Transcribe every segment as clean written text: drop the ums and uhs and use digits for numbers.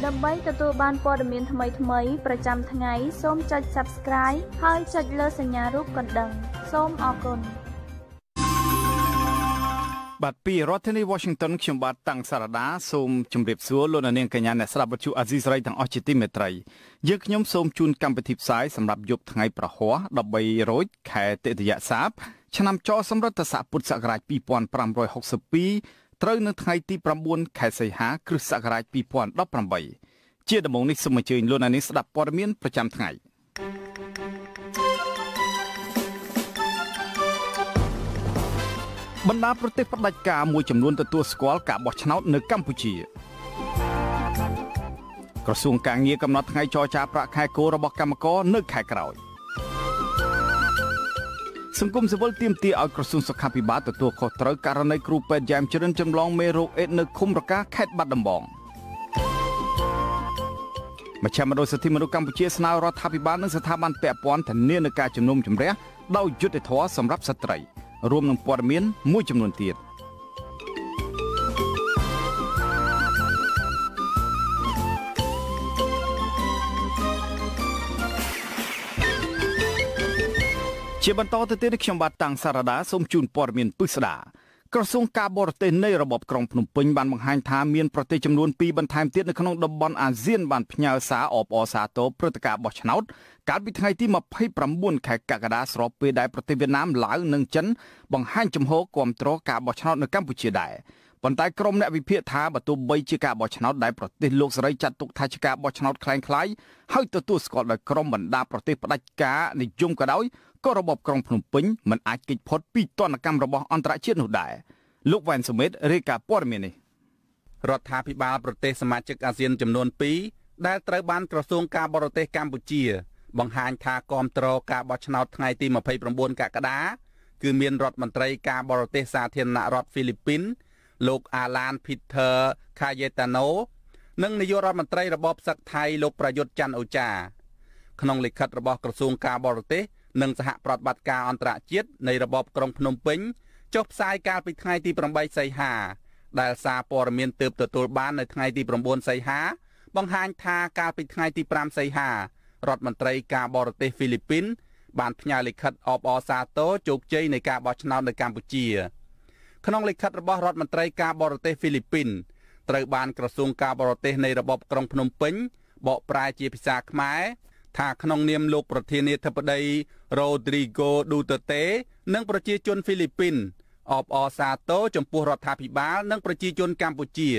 subscribe ហើយចុចលើសញ្ញារូបកណ្ដឹង បាទពីរដ្ឋធានី Washington ខ្ញុំបាទតាំងសារ៉ាដាសូមជម្រាបសួរលោកអ្នកនាងកញ្ញាអ្នកស្ដាប់វិទ្យុអាស៊ីសេរីទាំងអស់ជាទីមេត្រី បណ្ដាប្រទេសបដិការមួយចំនួនទទួលស្គាល់ការបោះឆ្នោតនៅកម្ពុជាក្រសួងកាងារកំណត់ថ្ងៃចរចាប្រាក់ខែគោរបស់កម្មករនៅខែក្រោយ រួមនឹងព័ត៌មានមួយចំនួនទៀតជាបន្តទៅទៀតខ្ញុំបាទតាំងសារ៉ាដាសូមជូនព័ត៌មានពិស្ដាក្រសួងការបរទេសនៃរបបក្រុងភ្នំពេញបានបង្ហាញថាមានប្រទេសចំនួន 2 បន្ថែមទៀតនៅក្នុងតំបន់អាស៊ានបានផ្ញើសារអបអរសាទរព្រឹត្តិការណ៍បោះឆ្នោត កាល ពី ថ្ងៃ ទី 28 កក្កដា ស្រប ពេល ដែល ប្រទេស វៀតណាម ឡាវ និង ចិន បង្ហាញ ចំហ គាំទ្រ ការបោះ ឆ្នោត នៅ កម្ពុជា ដែរ ប៉ុន្តែ ក្រុម អ្នក វិភាគ ថា បើ ទោះ បី ជា ការបោះ ឆ្នោត ដែល ប្រទេស លោក សេរី ចាត់ ទុក ថា ជា ការបោះ ឆ្នោត คล้ายៗ ហើយ ទទួល ស្គាល់ ដោយ ក្រុម បណ្ដា ប្រទេស ផ្ដាច់ការ និយម ក៏ ដោយ ក៏ របប ក្រុង ភ្នំពេញ មិន អាច គេច ផុត ពី ទណ្ឌ កម្ម របស់ អន្តរជាតិ នោះ ដែរ លោក វ៉ែន សុមេត រាយការណ៍ ព័ត៌មាន នេះ រដ្ឋាភិបាល ប្រទេស សមាជិក អាស៊ាន ចំនួន 2 ដែល ត្រូវ បាន ក្រសួង ការបរទេស កម្ពុជា បង្ហាញថាគាំទ្រការបោះឆ្នោតថ្ងៃទី 29 កក្កដា គឺមានរដ្ឋមន្ត្រីការបរទេសសាធារណរដ្ឋហ្វីលីពីន លោក Alan Peter Cayetano និងនាយករដ្ឋមន្ត្រីរបបសឹកថៃលោកប្រយុទ្ធច័ន្ទអូចា ក្នុងលិខិតរបស់ក្រសួងការបរទេស និងសហប្រតិបត្តិការអន្តរជាតិនៃរបបក្រុងភ្នំពេញ ចុះផ្សាយកាលពីថ្ងៃទី 8 សីហា ដែល សារព័ត៌មានទើបទទួលបាននៅថ្ងៃទី 9 សីហា បង្ហាញថាកាលពីថ្ងៃទី 5 សីហា រដ្ឋមន្ត្រីការបរទេសហ្វីលីពីន បានផ្ញើលិខិតអបអរសាទរជោគជ័យនៃការបោះឆ្នោតនៅកម្ពុជា ក្នុងលិខិតរបស់រដ្ឋមន្ត្រីការបរទេសហ្វីលីពីន ត្រូវបានក្រសួងការបរទេសនៃរបបក្រុងភ្នំពេញ បកប្រែជាភាសាខ្មែរ ថាក្នុងនាមលោកប្រធានាធិបតី Rodrigo Duterte និងប្រជាជនហ្វីលីពីន អបអរសាទរចំពោះរដ្ឋាភិបាល និងប្រជាជនកម្ពុជា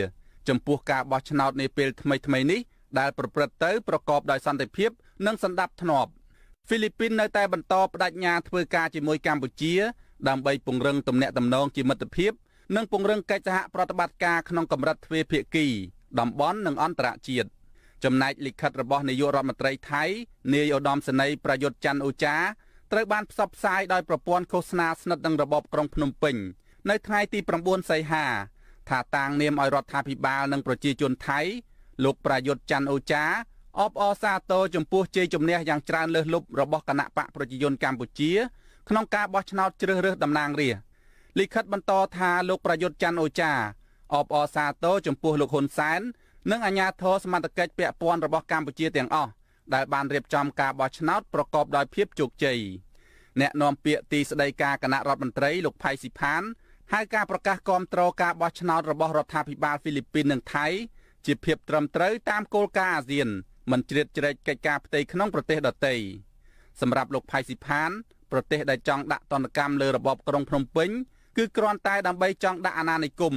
ចំពោះការបោះឆ្នោតនាពេលថ្មីៗនេះ ដែលប្រព្រឹត្តទៅប្រកបដោយសន្តិភាព និងសណ្ដាប់ធ្នាប់ ហ្វីលីពីន នៅតែបន្តបដិញ្ញាធ្វើការជាមួយកម្ពុជា ដើម្បីពង្រឹងទំនាក់ទំនងជាមិត្តភាព និងពង្រឹងកិច្ចសហប្រតិបត្តិការក្នុងកម្រិតទ្វេភាគី តំបន់ និងអន្តរជាតិ ចំណែកលិខិតរបស់នាយករដ្ឋមន្ត្រីថៃ នាយឧត្តមសេនីយ៍ប្រយុទ្ធច័ន្ទអូចា ត្រូវបានផ្សព្វផ្សាយដោយប្រព័ន្ធឃោសនាស្និទ្ធនឹងរបបក្រុងភ្នំពេញ នៅថ្ងៃទី 9 សីហា ថាតាំងនាមឲ្យរដ្ឋាភិបាល និងប្រជាជនថៃ លោកប្រយុទ្ធច័ន្ទអូចា អបអរសាទរចំពោះជ័យជំនះយ៉ាងច្រើនលើសលប់របស់គណៈបកប្រជាជនកម្ពុជា ក្នុងការបោះឆ្នោតជ្រើសរើសតំណាងរាស្ត្រ លិខិតបន្តថាលោកប្រយុទ្ធច័ន្ទអូចា អបអរសាទរចំពោះលោកហ៊ុនសែន និងអាជ្ញាធរសមត្ថកិច្ចពាក់ព័ន្ធរបស់កម្ពុជាទាំងអស់ ដែលបានរៀបចំការបោះឆ្នោតប្រកបដោយភាពជោគជ័យ អ្នកនាំពាក្យទីស្តីការគណៈរដ្ឋមន្ត្រី លោកផៃស៊ីផាន ហៅការប្រកាសគាំទ្រការបោះឆ្នោតរបស់រដ្ឋាភិបាលហ្វីលីពីននិងថៃ ជាភាពត្រឹមត្រូវតាមគោលការណ៍អាស៊ាន មិនជ្រៀតជ្រែកកិច្ចការផ្ទៃក្នុងប្រទេសដទៃ សម្រាប់លោកផៃស៊ីផាន ប្រទេសដែលចង់ដាក់ទណ្ឌកម្មលើរបបក្រុងភ្នំពេញ គឺគ្រាន់តែដើម្បីចង់ដាក់អាណានិគម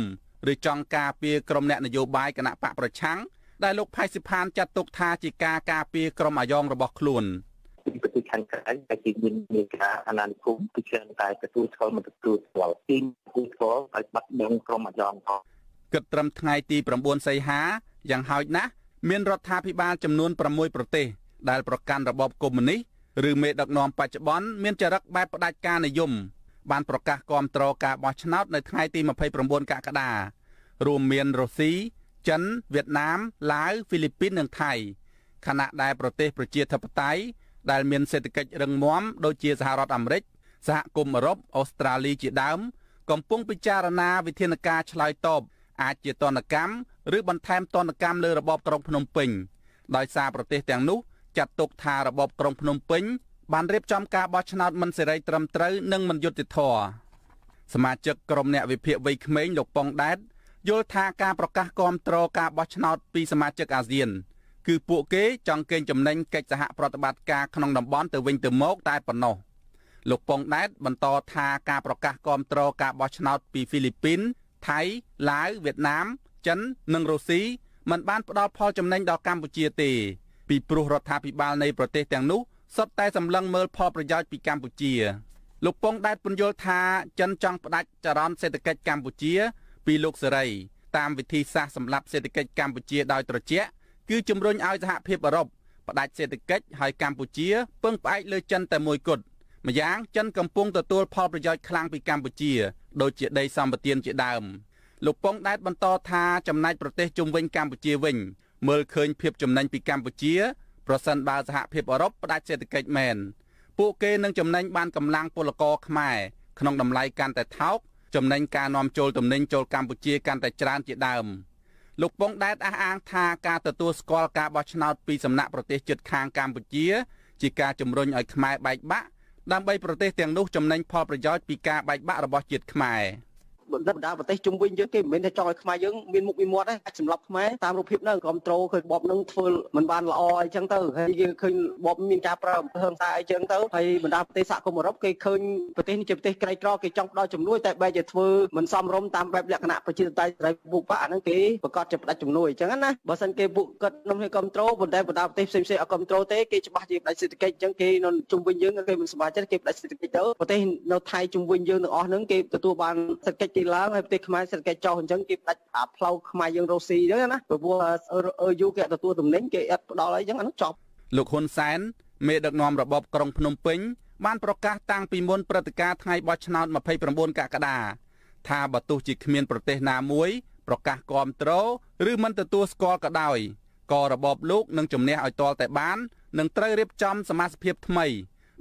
ឬចង់ការពារក្រុមអ្នកនយោបាយគណបកប្រឆាំង ដែលលោកផៃស៊ីផាន ចាត់ទុកថាជាការការពារក្រុមអាយ៉ងរបស់ខ្លួន គិតត្រឹមថ្ងៃទី 9 សីហា យ៉ាងហោចណាស់ មានរដ្ឋាភិបាលចំនួន 6 ប្រទេស ដែលប្រកាន់របបកុម្មុយនីស ឬមេដឹកនាំបច្ចុប្បន្ន មានចរិតបែបផ្ដាច់ការនិយម បានប្រកាសគាំទ្រការបោះឆ្នោតនៅថ្ងៃទី 29 កក្កដា រួមមានរុស្ស៊ី ចិន វៀតណាម ឡាវ ហ្វីលីពីន និងថៃ ខណៈដែលប្រទេសប្រជាធិបតេយ្យ ដែលមានសេដ្ឋកិច្ចរឹងមាំ ដូចជាសហរដ្ឋអាមេរិក សហគមន៍អឺរ៉ុប អូស្ត្រាលីជាដើម កំពុងពិចារណាវិធានការឆ្លើយតប អាចជាទណ្ឌកម្ម ឬបន្ថែមទណ្ឌកម្មលើរបបក្រុងភ្នំពេញដោយសារប្រទេសទាំងនោះចាត់ទុកថារបបក្រុងភ្នំពេញបានរៀបចំការបោះឆ្នោតមិនសេរីត្រឹមត្រូវនិងមិនយុត្តិធម៌សមាជិកក្រុមអ្នកវិភាគវ័យក្មេងលោកប៉ុងដែតយល់ថាការប្រកាសគាំទ្រការបោះឆ្នោតពីសមាជិកអាស៊ានគឺពួកគេចង់កេងចំណេញកិច្ចសហប្រតិបត្តិការក្នុងតំបន់ទៅវិញទៅមកតែប៉ុណ្ណោះលោកប៉ុងដែតបន្តថាការប្រកាសគាំទ្រការបោះឆ្នោតពីហ្វីលីពីនថៃឡាវវៀតណាមចិននិងរុស្ស៊ីមិនបានផ្ដល់ផលចំណេញដល់កម្ពុជាទេពីព្រោះរដ្ឋាភិបាលនៃប្រទេសទាំងនោះសុទ្ធតែសម្លឹងមើលផលប្រយោជន៍ពីកម្ពុជាលោកប៉ុងដែតពន្យល់ថាចិនចង់ផ្ដាច់ចរន្តសេដ្ឋកិច្ចកម្ពុជាពីលោកសេរីតាមវិធីសាស្ត្រសម្រាប់សេដ្ឋកិច្ចកម្ពុជាដោយត្រជាក់គឺជំរុញឲ្យសហភាពអឺរ៉ុបផ្ដាច់សេដ្ឋកិច្ចឲ្យកម្ពុជាពឹងផ្អែកលើចិនតែមួយគត់ម្យ៉ាងចិនកំពុងទទួលផលប្រយោជន៍ខ្លាំងពីកម្ពុជាដូចជាដីសម្បត្តិជាដើមលោកប៉ុងដែតបន្តថាចំណែកប្រទេសជុំវិញកម្ពុជាវិញមើលឃើញភាពចំណេញពីកម្ពុជាប្រសិនបើសហភាពអឺរ៉ុបផ្ដាច់សេដ្ឋកិច្ចមែនពួកគេនឹងចំណេញបានកម្លាំងពលករខ្មែរក្នុងតម្លៃកាន់តែថោកចំណេញការនាំចូលទំនិញចូលកម្ពុជាកាន់តែច្រើនជាដើមលោកប៉ុងដែតអះអាងថាការទទួលស្គាល់ការបោះឆ្នោតពីសំណាក់ប្រទេសជិតខាងកម្ពុជាជាការជំរុញឲ្យខ្មែរបែកបាក់ដើម្បីប្រទេសទាំងនោះចំណេញផលប្រយោជន៍ពីការបែកបាក់របស់ជាតិខ្មែរបណ្ដាប្រទេសជុំវិញយើងគេមិនមែនថាចង់ឲ្យខ្មែរយើងមានមុខមានមាត់ទេអាចសម្លាប់ខ្មែរតាមរូបភាពនៅគ្រប់ត្រូលឃើញបបនឹងធ្វើមិនបានល្អអីចឹងទៅហើយយើងឃើញបបមានការប្រើអំពើហិង្សាអីចឹងទៅហើយបណ្ដាប្រទេសសហគមន៍អឺរ៉ុបគេឃើញប្រទេសនេះជាប្រទេសក្រីក្រគេចង់ផ្ដល់ជំនួយតែបែរជាធ្វើមិនសមរម្យតាមបែបលក្ខណៈប្រជាធិបតេយ្យសេរីពូប៉ាអាហ្នឹងគេប្រកាសជាផ្ដាច់ជំនួយចឹងណាបើមិនគេពួកគាត់នំឲ្យគ្រប់ត្រូលប៉ុន្តែបណ្ដាប្រទេសផ្សេងៗអត់គ្រប់ត្រូលទេគេច្បាស់ជាផ្ដាច់សេដ្ឋកិច្ចចឹងគេនៅជុំវិញយើងគេមិនសប្បាយចិត្តគេផ្ដាច់សេដ្ឋកិច្ចទៅប្រទេសនៅថៃជុំវិញយើងទាំងអស់ហ្នឹងគេទទួលបានសេដ្ឋកិច្ចឡើងហើយប្រទេសខ្មែរសេដ្ឋកិច្ចចុះអញ្ចឹងគេផ្ដាច់ផ្លូវខ្មែរយើងរុស្ស៊ីអញ្ចឹងណាព្រោះ EU គេទទួលទំនិញគេអត់ផ្ដល់អីអញ្ចឹងអានោះចប់លោកហ៊ុនសែនមេដឹកនាំរបបក្រុងភ្នំពេញបានប្រកាសតាំងពីមុនព្រឹត្តិការណ៍ថ្ងៃបោះឆ្នោត29កក្កដាថាបើទោះជាគ្មានប្រទេសណាមួយប្រកាសគាំទ្រឬមិនទទួលស្គាល់ក៏ដោយក៏របបលោកនឹងជំនះឲ្យទាល់តែបាននឹងត្រូវរៀបចំសមាជិកថ្មី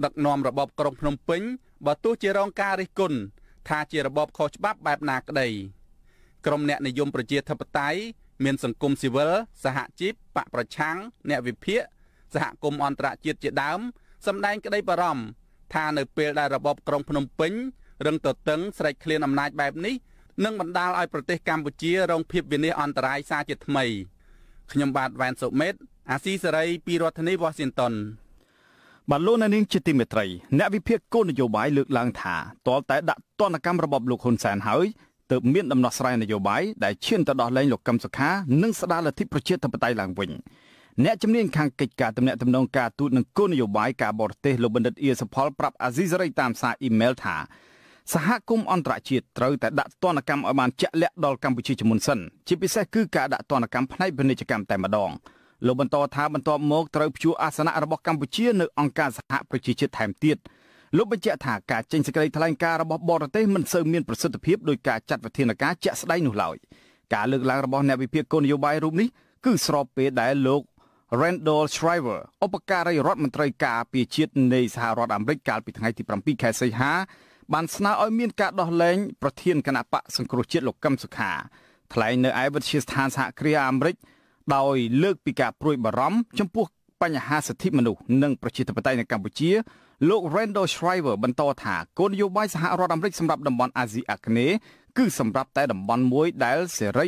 ដឹកនាំរបបក្រុងភ្នំពេញបើទោះជារងការរិះគន់ថាជារបបខុសច្បាប់បែបណាក្តីក្រុមអ្នកនិយមប្រជាធិបតេយ្យមានសង្គមស៊ីវិលសហជីពបកប្រឆាំងអ្នកវិភាគសហគមន៍អន្តរជាតិជាដើមសម្ដែងក្តីបារម្ភថានៅពេលដែលរបបក្រុងភ្នំពេញរឹងតឹងស្រេចឃ្លានអំណាចបែបនេះនឹងបណ្ដាលឲ្យប្រទេសកម្ពុជារងភាពវិនាសអន្តរាយសារជាថ្មីខ្ញុំបាទវ៉ែនសុមេតអាស៊ីសេរីពីរដ្ឋធានី Washingtonបានលោកនាងជាទីមេត្រីអ្នកវិភាគគោលនយោបាយលើកឡើងថាតលតែដាក់ទណ្ឌកម្មរបបលោកហ៊ុនសែនហើយទើបមានដំណោះស្រាយនយោបាយដែលឈានទៅដល់លែងលោកកឹមសុខានិងស្ដារលទ្ធិប្រជាធិបតេយ្យឡើងវិញអ្នកជំនាញខាងកិច្ចការទំនាក់ទំនងការទូតនិងគោលនយោបាយការបរទេសលោកបណ្ឌិតអៀសផលប្រាប់អាស៊ីសេរីតាមសារអ៊ីមែលថាសហគមន៍អន្តរជាតិត្រូវតែដាក់ទណ្ឌកម្មឲ្យបានជាក់លាក់ដល់កម្ពុជាជាមុនសិនជាពិសេសគឺការដាក់ទណ្ឌកម្មផ្នែកពាណិជ្ជកម្មតែម្ដងលោកបន្តថាបន្ទាប់មកត្រូវព្យួរអាសនៈរបស់កម្ពុជានៅអង្គការសហប្រជាជាតិថែមទៀតលោកបញ្ជាក់ថាការចេញសេចក្តីថ្លែងការណ៍របស់បរទេសមិនសូវមានប្រសិទ្ធភាពដោយការចាត់វិធានការជាក់ស្តែងនោះឡើយការលើកឡើងរបស់អ្នកវិភាគគោលនយោបាយរូបនេះគឺស្របពេលដែលលោក Randall Shriver ឧបការីរដ្ឋមន្ត្រីការពារជាតិនៃសហរដ្ឋអាមេរិកកាលពីថ្ងៃទី7ខែសីហាបានស្នើឲ្យមានការដោះលែងប្រធានគណៈបកសង្គ្រោះជាតិលោកកឹមសុខាថ្លែងនៅឯវិទ្យាស្ថានសហគ្រាសអាមេរិកដោយលើកពីការព្រួយបារម្ភចំពោះបញ្ហាសិទ្ធិមនុស្សនិងប្រជាធិបតេយ្យនៅកម្ពុជាលោក Randall Shriver បន្តថាគោលនយោបាយសហរដ្ឋអាមេរិកសម្រាប់តំបន់អាស៊ីអាគ្នេយ៍គឺសម្រាប់តែតំបន់មួយដែលសេរី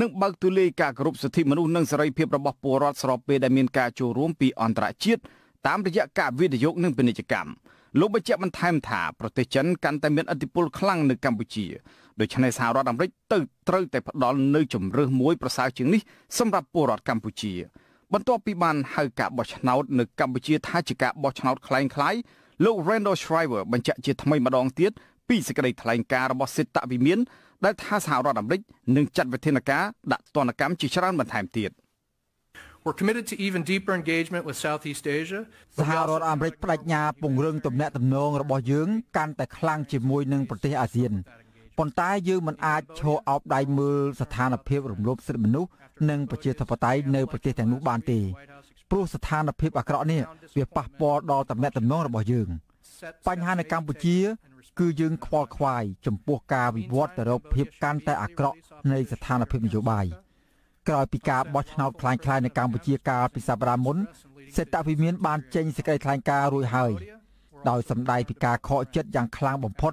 និងបើកទូលាយការគោរពសិទ្ធិមនុស្សនិងសេរីភាពរបស់ពលរដ្ឋស្របពេលដែលមានការចូលរួមពីអន្តរជាតិតាមរយៈការវិនិយោគនិងពាណិជ្ជកម្មលោកបញ្ជាក់បន្ថែមថាប្រទេសចិនកាន់តែមានឥទ្ធិពលខ្លាំងនៅកម្ពុជាដូច្នេះសហរដ្ឋអាមេរិកត្រូវតែផ្ដល់នូវជំរើសមួយប្រសើរជាងនេះសម្រាប់ពលរដ្ឋកម្ពុជាបន្ទាប់ពីបានហៅការបោះឆ្នោតនៅកម្ពុជាថាជាការបោះឆ្នោតคล้ายៗលោក Randall Shriver បញ្ជាក់ជាថ្មីម្ដងទៀតពីសេចក្តីថ្លែងការណ៍របស់សេតវិមានដែលថាសហរដ្ឋអាមេរិកនឹងចាត់វិធានការដាក់ទណ្ឌកម្មជាច្រើនបន្ថែមទៀតWe're committed to even deeper engagement with Southeast Asia. សហរដ្ឋអាមេរិកបដិញ្ញាពង្រឹងទំនាក់ទំនងរបស់យើងកាន់តែខ្លាំងជាមួយនឹងប្រទេសអាស៊ានប៉ុន្តែយើងមិនអាចឈរអោបដៃមើលស្ថានភាពរំលោភសិទ្ធិមនុស្សនិងប្រជាធិបតេយ្យនៅប្រទេសទាំងនោះបានទេព្រោះស្ថានភាពអាក្រក់នេះវាប៉ះពាល់ដល់ទំនាក់ទំនងរបស់យើងបញ្ហានៅកម្ពុជាគឺយើងខ្វល់ខ្វាយចំពោះការវិវត្តទៅរកភាពកាន់តែអាក្រក់នៃស្ថានភាពនយោបាយ ក្រោយពីការបោះឆ្នោតคล้ายៗនៅកម្ពុជាកាលពីសប្តាហ៍មុនសេតវិមានបានចេញសេចក្តីថ្លែងការណ៍រួចហើយដោយសម្ដែងពីការខកចិត្តយ៉ាងខ្លាំងបំផុត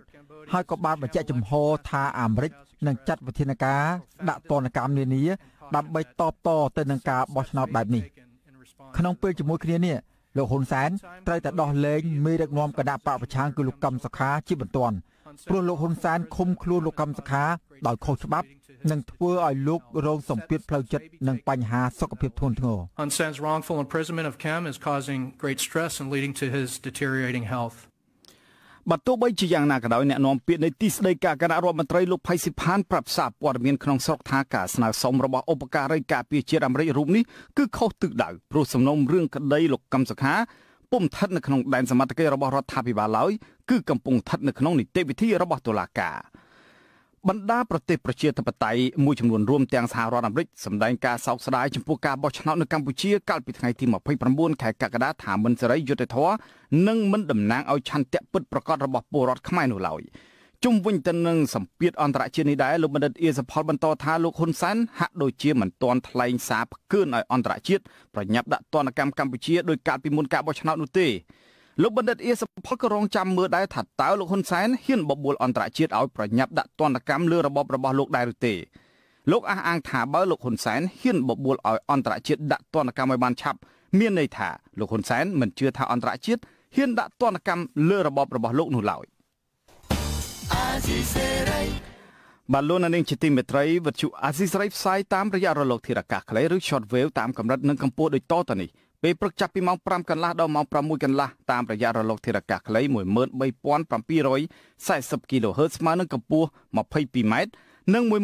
ហើយក៏បានបញ្ជាក់ចំហថាអាមេរិកនឹងចាត់វិធានការដាក់ទណ្ឌកម្មនានាដើម្បីតបតទៅនឹងការបោះឆ្នោតបែបនេះក្នុងពេលជាមួយគ្នានេះលោកហ៊ុនសែនត្រូវតែដោះលែងមេដឹកនាំគណៈបកប្រឆាំងគឺលោកកឹមសុខាជាបន្ទាន់ព្រោះលោកហ៊ុនសែនឃុំខ្លួនលោកកឹមសុខាដោយខុសច្បាប់និងធ្វើឲ្យលោករងសម្ពាធផ្លូវចិត្តនិងបញ្ហាសុខភាពធ្ងន់ធ្ងរ Hun Sen's wrongful imprisonment of Kim is causing great stress and leading to his deteriorating health បើទោះបីជាយ៉ាងណាក៏ដោយអ្នកនាំពាក្យនៃទីស្តីការគណៈរដ្ឋមន្ត្រីលោកផៃស៊ីផានប្រាប់សារព័ត៌មានក្នុងស្រុកថាការស្នើសុំរបស់ឧបការីការពារជាតិអាមេរិករូបនេះគឺខុសទិសដៅព្រោះសំណុំរឿងក្តីលោកកឹមសុខាពុំស្ថិតនៅក្នុងដែនសមត្ថកិច្ចរបស់រដ្ឋាភិបាលឡើយគឺកំពុងស្ថិតនៅក្នុងនីតិវិធីរបស់តុលាការបណ្ដាប្រទេសប្រជាធិបតេយ្យមួយចំនួនរួមទាំងសហរដ្ឋអាមេរិកសម្ដែងការសោកស្ដាយចំពោះការបោះឆ្នោតនៅកម្ពុជាកាលពីថ្ងៃទី29ខែកក្កដាថាមិនសេរីយុត្តិធម៌និងមិនតំណាងឲ្យឆន្ទៈពិតប្រាកដរបស់ពលរដ្ឋខ្មែរនោះឡើយជុំវិញទៅនឹងសម្ពាធអន្តរជាតិនេះដែរលោកបណ្ឌិតអ៊ីសផលបន្តថាលោកហ៊ុនសែនហាក់ដូចជាមិនទាន់ថ្លែងសារផ្កើនឲ្យអន្តរជាតិប្រញាប់ដាក់ទណ្ឌកម្មកម្ពុជាដោយកាលពីមុនការបោះឆ្នោតនោះទេលោកបណ្ឌិតអ៊ីសផលក៏រងចាំមើលដែរថាតើលោកហ៊ុនសែនហ៊ានបបួលអន្តរជាតិឲ្យប្រញាប់ដាក់ទណ្ឌកម្មលើរបបរបស់លោកដែរឬទេលោកអះអាងថាបើលោកហ៊ុនសែនហ៊ានបបួលឲ្យអន្តរជាតិដាក់ទណ្ឌកម្មឲ្យបានឆាប់មានន័យថាលោកហ៊ុនសែនមិនជឿថាអន្តរជាតិហ៊ានដាក់ទណ្ឌកម្មលើរបបរបស់លោកនោះឡើយបាទលោកនាងជាទីមេត្រីវិទ្យុអាស៊ីសេរីផ្សាយតាមរយៈរលកធារកាសខ្លីឬ shortwave តាមកម្រិតនិងកម្ពស់ដូចតទៅនេះពេលព្រឹកចាប់ពីម៉ោង 5 កន្លះដល់ម៉ោង 6 កន្លះតាមរយៈរលកធារកាសខ្លី 13740 kHz ស្មើនឹងកម្ពស់ 22m និង 15275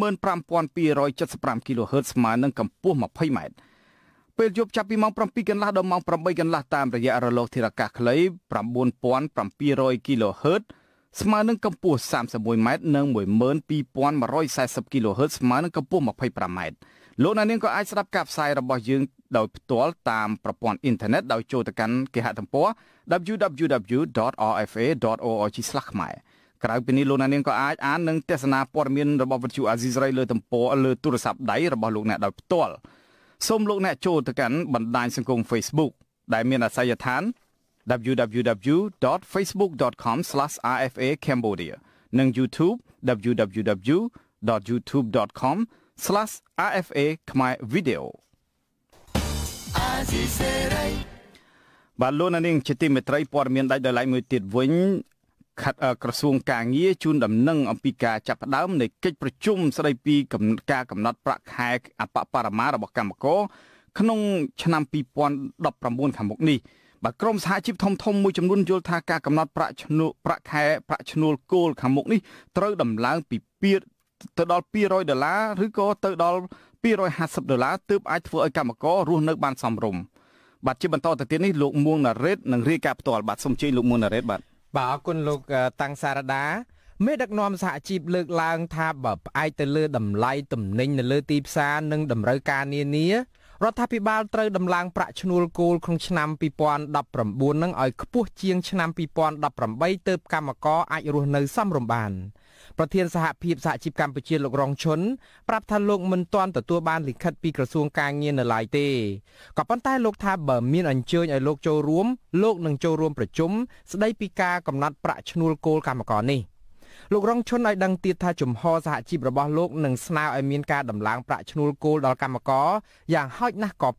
kHz ស្មើនឹងកម្ពស់ 20m ពេលយប់ចាប់ពីម៉ោង 7 កន្លះដល់ម៉ោង 8 កន្លះតាមរយៈរលកធារកាសខ្លី 9700 kHzស្មើនឹងកម្ពស់ 31m និង 12140 kHz ស្មើនឹងកម្ពស់ 25m លោកអ្នកនាងក៏អាចស្ដាប់ការផ្សាយរបស់យើងដោយផ្ទាល់តាមប្រព័ន្ធអ៊ីនធឺណិតដោយចូលទៅកាន់គេហទំព័រ www.rfa.org/kmae ក្រៅពីនេះលោកអ្នកនាងក៏អាចអាននិងទស្សនាព័ត៌មានរបស់វិទ្យុអាស៊ីសេរីលើទូរស័ព្ទដៃរបស់លោកអ្នកដោយផ្ទាល់សូមលោកអ្នកចូលទៅកាន់បណ្ដាញសង្គម Facebook ដែលមានអាសយដ្ឋានwww.facebook.com/RFA Cambodia និង YouTube www.youtube.com/RFA Khmer Video បាទលោកនាងជាទីមេត្រីព័ត៌មានដាច់ដោយឡែកមួយទៀតវិញក្រសួងការងារជូនដំណឹងអំពីការចាប់ផ្ដើមនៃកិច្ចប្រជុំស្ដីពីការកំណត់ប្រាក់ខែអប្បបរមារបស់កម្មករក្នុងឆ្នាំ2019ខាងមុខនេះបាទក្រុមសហជីពធំមួយចំនួនយល់ថាការកំណត់ប្រាក់ខែប្រាក់ឈ្នួលគោលខាងមុខនេះត្រូវដំឡើងពីទៅដល់$200ឬក៏ទៅដល់$250ទើបអាចធ្វើឲ្យកម្មកររស់នៅបានសមរម្យបាទជាបន្តទៅទៀតនេះលោកមួងណារ៉េតនឹងរាយការណ៍ផ្ទាល់បាទសូមជ័យលោកមួងណារ៉េតបាទអរគុណលោកតាំងសារដាមេដឹកនាំសហជីពលើកឡើងថាបើផ្អែកទៅលើតម្លៃទំនិញនៅលើទីផ្សារនិងតម្រូវការនានារដ្ឋាភិបាលត្រូវដំឡើងប្រាក់ឈ្នួលគោលក្នុងឆ្នាំ2019នឹងឲ្យខ្ពស់ជាងឆ្នាំ2018ទើបកម្មករអាចរស់នៅសមរម្យបានប្រធានសហភាពសហជីពកម្ពុជាលោករងឈុនប្រាប់ថាលោកមិនទាន់ទទួលបានលិខិតពីក្រសួងការងារនៅឡើយទេក៏ប៉ុន្តែលោកថាបើមានអញ្ជើញឲ្យលោកចូលរួមលោកនឹងចូលរួមប្រជុំស្ដីពីការកំណត់ប្រាក់ឈ្នួលគោលកម្មករនេះលោករងឈុនឲ្យដឹងទៀតថាជំហរសហជីពរបស់លោកនឹងស្នើឲ្យមានការដំឡើងប្រាក់ឈ្នួលគោលដល់កម្មករយ៉ាងហោចណាស់ក៏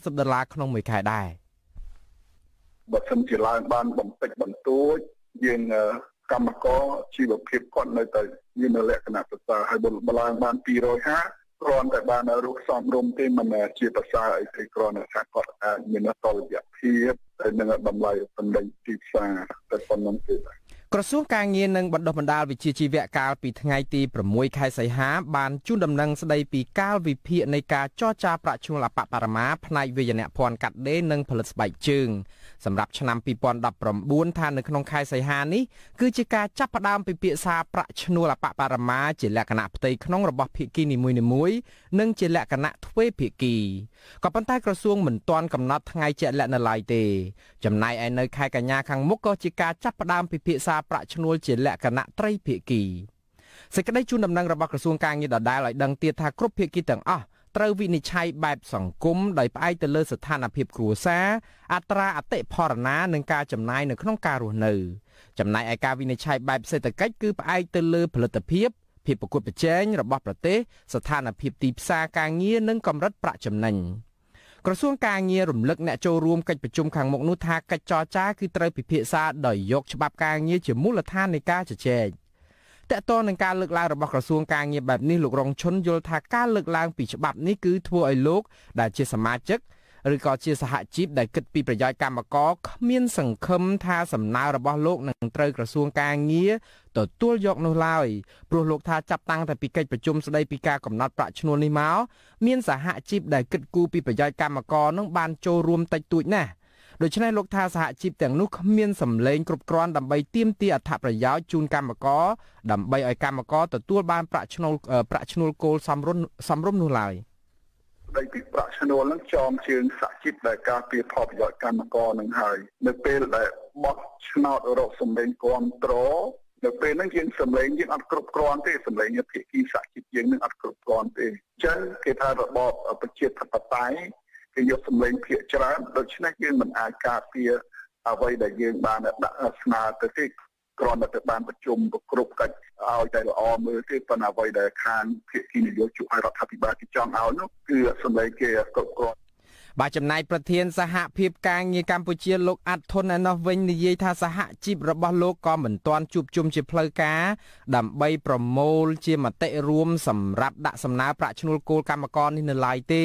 $250ក្នុងមួយខែដែរបើសិនជាឡើងបានបន្តិចបន្តួចយើងកម្មករជីវភាពគាត់នៅតែមានលក្ខណៈប្រសើរហើយបើឡើងបាន250គ្រាន់តែបានរកសំរុំទេមិនជាប្រសើរអីទេគ្រាន់តែថាគាត់អាចមានតុល្យភាពទៅនឹងតម្លៃសម្ដីទីផ្សារតែប៉ុណ្ណឹងទេបាទក្រសួងការងារនិងបណ្ដុះបណ្ដាលវិជ្ជាជីវៈកាលពីថ្ងៃទី6ខែសីហាបានជូនដំណឹងស្ដីពីកាលវិភាគនៃការចរចាប្រាក់ឈ្នួលអប្បបរមាផ្នែកវេយ្យានភ័ណ្ឌកាត់ដេរនិងផលិតស្បែកជើងសម្រាប់ឆ្នាំ2019ថានៅក្នុងខែសីហានេះគឺជាការចាប់ផ្ដើមពិភាក្សាប្រាក់ឈ្នួលអប្បបរមាជាលក្ខណៈផ្ទៃក្នុងរបស់ភាគីនីមួយៗនិងជាលក្ខណៈទ្វេភាគីក៏ប៉ុន្តែក្រសួងមិនទាន់កំណត់ថ្ងៃជាក់លាក់នៅឡើយទេចំណែកឯនៅខែកញ្ញាខាងមុខក៏ជាការចាប់ផ្ដើមពិភាក្សាប្រាក់ឈ្នួលជាលក្ខណៈត្រីភាគីសេចក្តីជូនដំណឹងរបស់ក្រសួងការងារដដែលឲ្យដឹងទៀតថាគ្រប់ភាគីទាំងអស់ ត្រូវវិនិច្ឆ័យបែបសង្គមដោយផ្អែកទៅលើស្ថានភាពគ្រួសារអត្រាអតិផរណានិងការចំណាយនៅក្នុងការរស់នៅចំណែកឯការវិនិច្ឆ័យបែបសេដ្ឋកិច្ចគឺផ្អែកទៅលើផលិតភាពភាពប្រកួតប្រជែងរបស់ប្រទេសស្ថានភាពទីផ្សារការងារនិងកម្រិតប្រាក់ចំណេញក្រសួងការងាររំលឹកអ្នកចូលរួមកិច្ចប្រជុំខាងមុខនោះថាកិច្ចចរចាគឺត្រូវពិភាក្សាដោយយកច្បាប់ការងារជាមូលដ្ឋាននៃការជជែកតើតើនឹងការលើកឡើងរបស់ក្រសួងការងារបែបនេះលោករងឈុនយល់ថាការលើកឡើងពីច្បាប់នេះគឺធ្វើឲ្យលោកដែលជាសមាជិកឬក៏ជាសហជីពដែលគិតពីប្រយោជន៍កម្មករគ្មានសង្ឃឹមថាសំណើរបស់លោកនឹងត្រូវក្រសួងការងារទទួលយកនោះឡើយព្រោះលោកថាចាប់តាំងតែពីកិច្ចប្រជុំស្តីពីការកំណត់ប្រាក់ឈ្នួលនេះមកមានសហជីពដែលគិតគូរពីប្រយោជន៍កម្មករនឹងបានចូលរួមតិចតួចណាស់ដូច្នេះលោកថាសហជីពទាំងនោះគ្មានសម្លេងគ្រប់គ្រាន់ដើម្បីទាមទារអត្ថប្រយោជន៍ជូនកម្មករដើម្បីឲ្យកម្មករទទួលបានប្រាក់ឈ្នួលគោលសមរម្យនោះឡើយដោយពីប្រាក់ឈ្នួលនឹងចំជើងសហជីពដែលការពារផលប្រយោជន៍កម្មករនឹងហើយនៅពេលដែលបោះឆ្នោតរកសម្លេងគ្រប់គ្រងនៅពេលហ្នឹងយើងសម្លេងយើងអត់គ្រប់គ្រាន់ទេសម្លេងភាគីសហជីពយើងនឹងអត់គ្រប់គ្រាន់ទេអញ្ចឹងគេថារបបប្រជាធិបតេយ្យគេយកសម្លេងភាគច្រើនដូច្នេះយើងមិនអាចការពារអ្វីដែលយើងបានដាក់ស្នើទៅទេគ្រាន់តែបានប្រជុំគ្រប់កិច្ចឲ្យតែល្អមើលទេប៉ុន្តែអ្វីដែលខាងភាគីនយោជកឲ្យរដ្ឋាភិបាលគេចង់ឲ្យនោះគឺសម្លេងគេគ្រប់គ្រាន់បាទចំណាយប្រធានសហភាពការងារកម្ពុជាលោកអាត់ធុនឯណោះវិញនិយាយថាសហជីពរបស់លោកក៏មិនទាន់ជួបជុំជាផ្លូវការដើម្បីប្រមូលជាមតិរួមសម្រាប់ដាក់សំណើប្រាក់ឈ្នួលគោលកម្មករនេះនៅឡើយទេ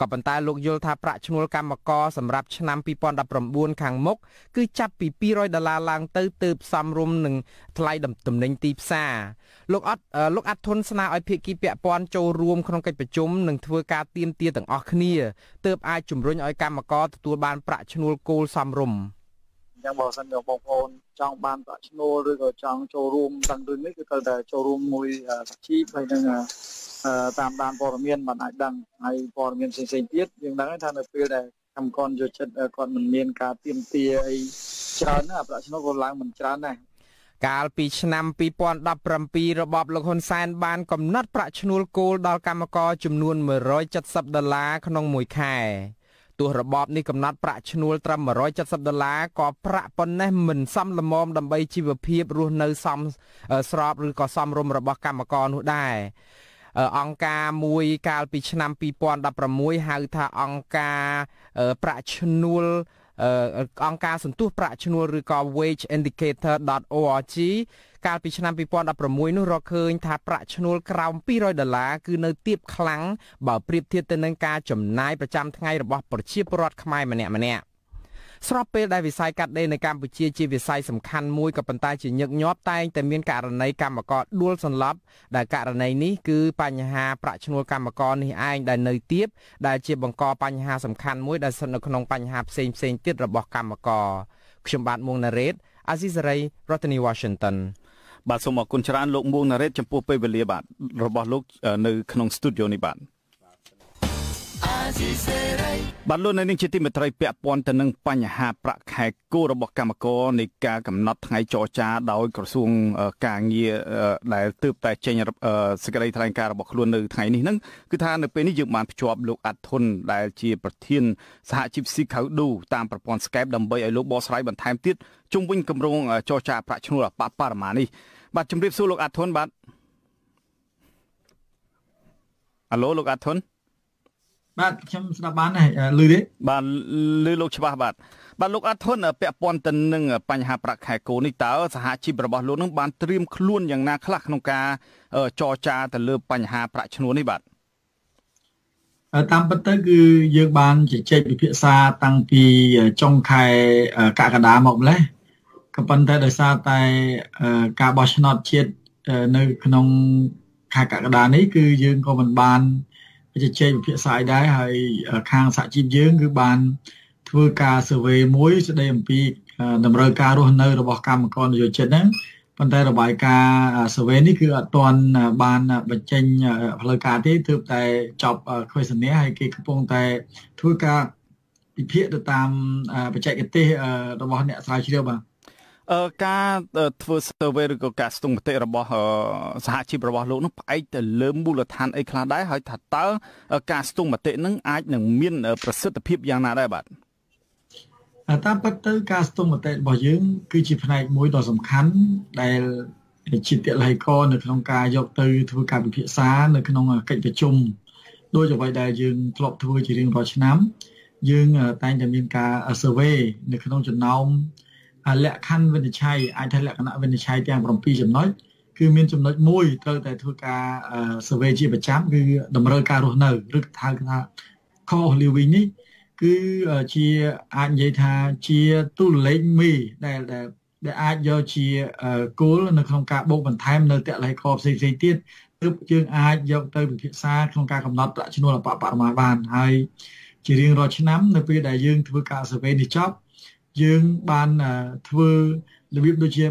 ក៏ប៉ុន្តែលោកយល់ថាប្រាក់ឈ្នួលកម្មករសម្រាប់ឆ្នាំ2019ខាងមុខគឺចាប់ពី$200ឡើងទៅទើបសមរម្យនឹងថ្លៃតំណែងទីផ្សារលោកអាត់ធុនស្នើឲ្យភាគីពាក់ព័ន្ធចូលរួមក្នុងកិច្ចប្រជុំនិងធ្វើការទាមទារទាំងអស់គ្នាទើបអាចជំរុញឲ្យកម្មករទទួលបានប្រាក់ឈ្នួលគោលសមរម្យអញ្ចឹងបើសិនជាបងប្អូនចង់បានប្រាក់ឈ្នួលឬក៏ចង់ចូលរួមទាំងរឿងនេះគឺត្រូវតែចូលរួមមួយសហជីពហើយនឹងតាមដានព័ត៌មានបានអាចដឹងហើយព័ត៌មានផ្សេងៗទៀតយើងដឹងថានៅពេលដែលកម្មករយកចិត្តគាត់មិនមានការទាមទារអីច្រើនណាប្រាក់ឈ្នួលក៏ឡើងមិនច្រើនដែរកាលពីឆ្នាំ2017របបលោកហ៊ុនសែនបានកំណត់ប្រាក់ឈ្នួលគោលដល់កម្មករចំនួន$170ក្នុងមួយខែទោះរបបនេះកំណត់ប្រាក់ឈ្នួលត្រឹម$170ក៏ប្រាក់ប៉ុណ្ណេះមិនសមល្មមដើម្បីជីវភាពរស់នៅសមស្របឬក៏សមរម្យរបស់កម្មករនោះដែរអង្គការមួយកាលពីឆ្នាំ2016ហៅថាអង្គការប្រាក់ឈ្នួលអង្គការសន្ទុះប្រាក់ឈ្នួលឬក៏ wageindicator.org កាលពីឆ្នាំ2016នោះរកឃើញថាប្រាក់ឈ្នួលក្រោម$200គឺនៅទាបខ្លាំងបើប្រៀបធៀបទៅនឹងការចំណាយប្រចាំថ្ងៃរបស់ប្រជាពលរដ្ឋខ្មែរម្នាក់ៗស្របពេលដែលវិស័យកាត់ដេរនៅកម្ពុជាជាវិស័យសំខាន់មួយក៏ប៉ុន្តែជាញឹកញាប់តែងតែមានករណីកម្មករដួលសន្លប់ដែលករណីនេះគឺបញ្ហាប្រាក់ឈ្នួលកម្មករនេះឯងដែលនៅទាបដែលជាបង្កបញ្ហាសំខាន់មួយដែលស្ថិតនៅក្នុងបញ្ហាផ្សេងទៀតរបស់កម្មករខ្ញុំបាទមួងណារ៉េតអាស៊ីសេរីរដ្ឋធានី Washington បាទសូមអរគុណច្រើនលោកមួងណារ៉េតចំពោះពេលវេលាបាទរបស់លោកនៅក្នុង studio នេះបាទបានលោកនៅនឹងជាទីមេត្រីពាក់ព័ន្ធទៅនឹងបញ្ហាប្រាក់ខែគោលរបស់កម្មករនៃការកំណត់ថ្ងៃចរចាដោយក្រសួងការងារដែលទើបតែចេញសេចក្តីថ្លែងការណ៍របស់ខ្លួននៅថ្ងៃនេះហ្នឹងគឺថានៅពេលនេះយើងបានភ្ជាប់លោកអាត់ធុនដែលជាប្រធានសហជីពស៊ីខាវឌូតាមប្រព័ន្ធ Skype ដើម្បីឲ្យលោកបកស្រាយបន្ថែមទៀតជុំវិញគម្រោងចរចាប្រាក់ឈ្នួលអបបរមានេះបាទជម្រាបសួរលោកអាត់ធុនបាទអាឡូលោកអាត់ធុនបាទខ្ញុំស្ដាប់បានហើយឮទេបាទឮលោកច្បាស់បាទលោកអាត់ធុនពាក់ព័ន្ធទៅនឹងបញ្ហាប្រាក់ខែគោលនេះតើសហជីពរបស់លោកនឹងបានត្រៀមខ្លួនយ៉ាងណាខ្លះក្នុងការចរចាទៅលើបញ្ហាប្រាក់ឈ្នួលនេះបាទតាមពិតទៅគឺយើងបានជជែកពិភាក្សាតាំងពីចុងខែកក្កដាមកម្លេះក៏ប៉ុន្តែដោយសារតែការបោះឆ្នោតជាតិនៅក្នុងខែកក្កដានេះគឺយើងក៏មិនបានជាជ័យវិភាសាឯដែរហើយខាងសហជីពយើងគឺបានធ្វើការ survey មួយស្ដីអំពីតម្រូវការរស់នៅរបស់កម្មករនិយោជិតហ្នឹងប៉ុន្តែរបាយការណ៍ survey នេះគឺអត់ទាន់បានបញ្ចេញផ្លូវការទេទើបតែចប់ questionnaire ហើយគេកំពុងតែធ្វើការពិភាក្សាទៅតាមបច្ចេកទេសរបស់អ្នកស្រាវជ្រាវបាទ ការធ្វើ survey ឬក៏ការស្ទង់មតិរបស់សហជីពរបស់លោកនោះផ្អែកទៅលើមូលដ្ឋានអីខ្លះដែរ survey នៅក្នុង អាលក្ខខណ្ឌវិនិច្ឆ័យអាចថាលក្ខណៈវិនិច្ឆ័យទាំង យើងបានធ្វើរបៀបដូចជា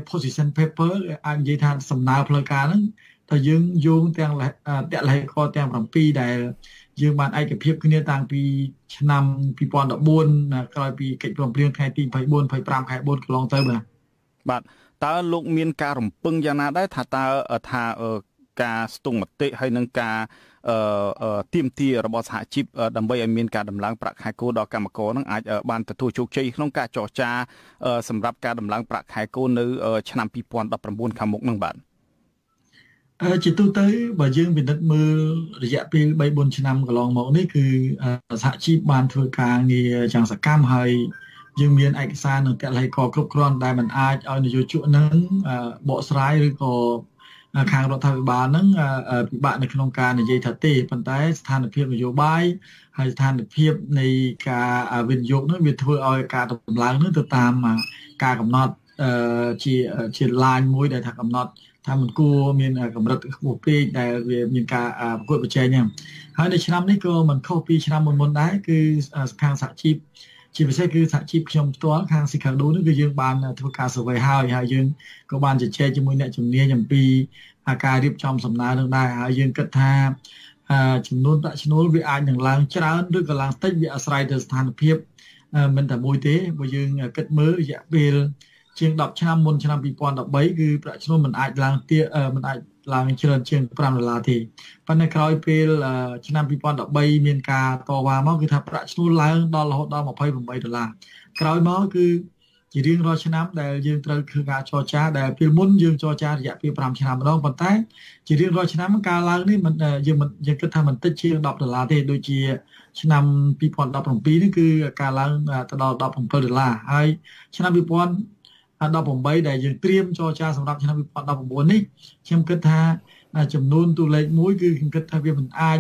position paper អាចនិយាយថាសំណើផ្លូវការហ្នឹងតែយើងយោងទាំងលក្ខខណ្ឌទាំង 2014 ក្រោយពីកិច្ចព្រមព្រៀងខែទី 24 25 ខែ 4 ទីមទីរបស់សហជីពដើម្បីឲ្យមានការដំឡើងប្រាក់ខែគោលដល់កម្មករនឹងអាចបានទទួលជោគជ័យក្នុងការចរចាសម្រាប់ការដំឡើងប្រាក់ខែគោលនៅឆ្នាំ ខាងរដ្ឋាភិបាលហ្នឹងពិបាកនៅក្នុងការនិយាយថាទេប៉ុន្តែស្ថានភាពនយោបាយហើយស្ថានភាពនៃការវិនិយោគនោះវាធ្វើឲ្យការតម្លើងនោះទៅតាមការកំណត់ជា ជាពិសេសគឺសហជីពខ្ញុំផ្ទាល់ខាងសិក្ខាដូននេះគឺយើងបានធ្វើការ $5 ជារៀងរាល់ឆ្នាំដែលយើងត្រូវធ្វើការចរចាដែលពេលមុនយើងចរចារយៈពេល $5 18 ដែលយើងត្រៀមចរចាសម្រាប់ឆ្នាំ 2019 នេះខ្ញុំគិតថាចំនួនតួលេខមួយគឺខ្ញុំគិតថាវាមិនអាច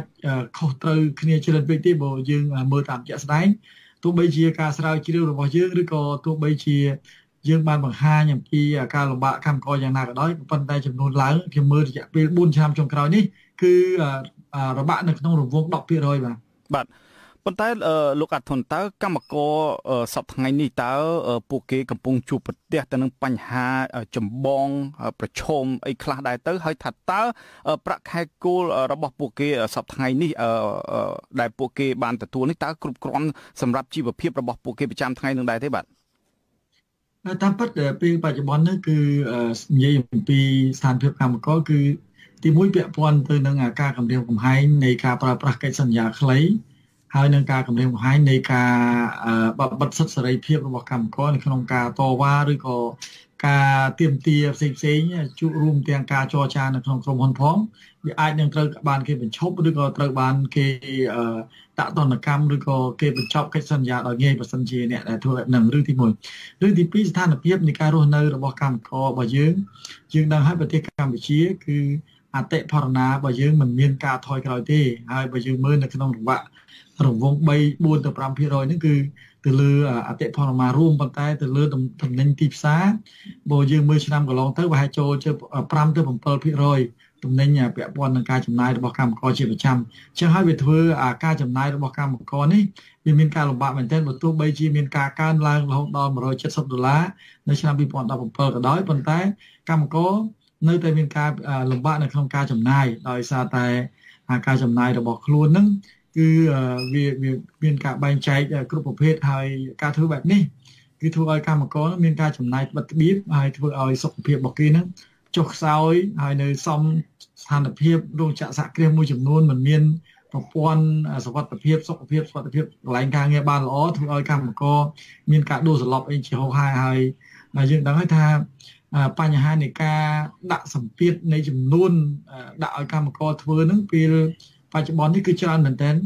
ខុសត្រូវគ្នាច្រើនពេកទេបើយើងមើលតាម ប៉ុន្តែលោកអធនតើកម្មករសពថ្ងៃនេះតើពួកគេកំពុងជួបប្រទះទៅនឹងបញ្ហាចម្បងប្រឈមអីខ្លះដែរទៅហើយថាតើប្រាក់ខែគោលរបស់ពួកគេសពថ្ងៃនេះដែលពួកគេបានទទួលនេះតើគ្រប់គ្រាន់សម្រាប់ជីវភាពរបស់ពួកគេប្រចាំថ្ងៃនឹងដែរទេបាទតាមពិតពេលបច្ចុប្បន្ននេះគឺនិយាយអំពីស្ថានភាពកម្មករគឺទីមួយពាក់ព័ន្ធទៅនឹងការគម្រាមកំហែងនៃការប្រើប្រាស់កិច្ចសន្យាខ្លី ហើយនឹងការគម្រាមកំហែងនៃការបាត់សិទ្ធិសេរីភាពរបស់កម្មករនៅក្នុងការតវ៉ាឬក៏ការទាមទារផ្សេងៗជួបរួមទាំងការចរចានៅក្នុងក្រុមហ៊ុនផងវាអាចនឹងត្រូវបានគេបញ្ឈប់ឬក៏ត្រូវបានគេ រង្វង់ 3 4 ទៅ 5% ហ្នឹងគឺទៅលើអតិផរណារួម ប៉ុន្តែទៅលើតំណែងទីផ្សារ បើយើងមើលឆ្នាំកន្លងទៅប្រហែលចូល 5 ទៅ 7% តំណែងពាក់ព័ន្ធនឹងការចំណាយរបស់កម្មករជាប្រចាំ អញ្ចឹងហើយវាធ្វើការចំណាយរបស់កម្មករនេះវាមានការលំបាកមែនទែន បើទោះបីជាមានការកើនឡើងរហូតដល់ $170 នៅឆ្នាំ 2017 ក៏ដោយ ប៉ុន្តែកម្មករនៅតែមានការលំបាកនៅក្នុងការចំណាយដោយសារតែការចំណាយរបស់ខ្លួនហ្នឹង គឺវាមានការបែងចែកគ្រប់ប្រភេទហើយការធ្វើបែបនេះគឺ គឺធ្វើឲ្យកម្មករមានការចំណាយបិទបៀបហើយធ្វើឲ្យសុខភាពរបស់គេហ្នឹងចុះខ្សោយហើយនៅសំស្ថានភាពរោងចក្រសហគ្រាសមួយចំនួនមិនមានប្រព័ន្ធសុខភាពកន្លែងការងារបានល្អធ្វើឲ្យកម្មករមានការដួលសន្លប់អីជាហោហែហើយយើងដឹងហើយថាបញ្ហានៃការដាក់សម្ពាធនៃចំនួនដាក់ឲ្យកម្មករធ្វើហ្នឹងពេលបច្ចុប្បន្ននេះគឺច្រើនមែនទែន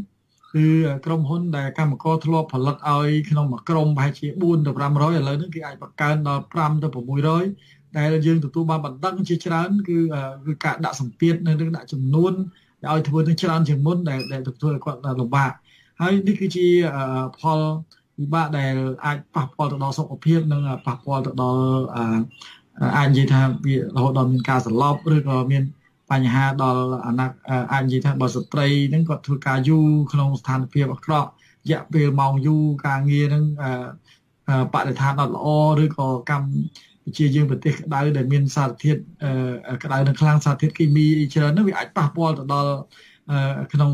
គឺក្រុមហ៊ុនដែលកម្មករធ្លាប់ផលិតឲ្យក្នុងមួយក្រុមប្រហែលជា4ទៅ500ឥឡូវហ្នឹងគេអាចបង្កើនដល់5ទៅ600ដែលយើងទទួលបានបណ្ដឹងជាច្រើនគឺការដាក់សម្ពាធនៅនឹងដាក់ចំនួនឲ្យធ្វើនឹងច្រើនជាងមុនដែលទទួលឲ្យគាត់លំបាកហើយនេះគឺជាផលវិបាកដែលអាចប៉ះពាល់ទៅដល់សុខភាពនិងប៉ះពាល់ទៅដល់អាចនិយាយថាវារហូតដល់មានការសន្លប់ឬក៏មានបញ្ហាដល់អាណាអាចនិយាយថាបើស្ត្រីហ្នឹងគាត់ធ្វើការយូរក្នុងស្ថានភាពអាក្រក់រយៈពេលម៉ោងយូរការងារហ្នឹងបរិស្ថានអត់ល្អឬក៏កម្ពុជាយើងប្រទេសក្តៅដែលមានសារធាតុក្តៅនិងខ្លាំងសារធាតុគីមីច្រើនហ្នឹងវាអាចប៉ះពាល់ទៅដល់ក្នុង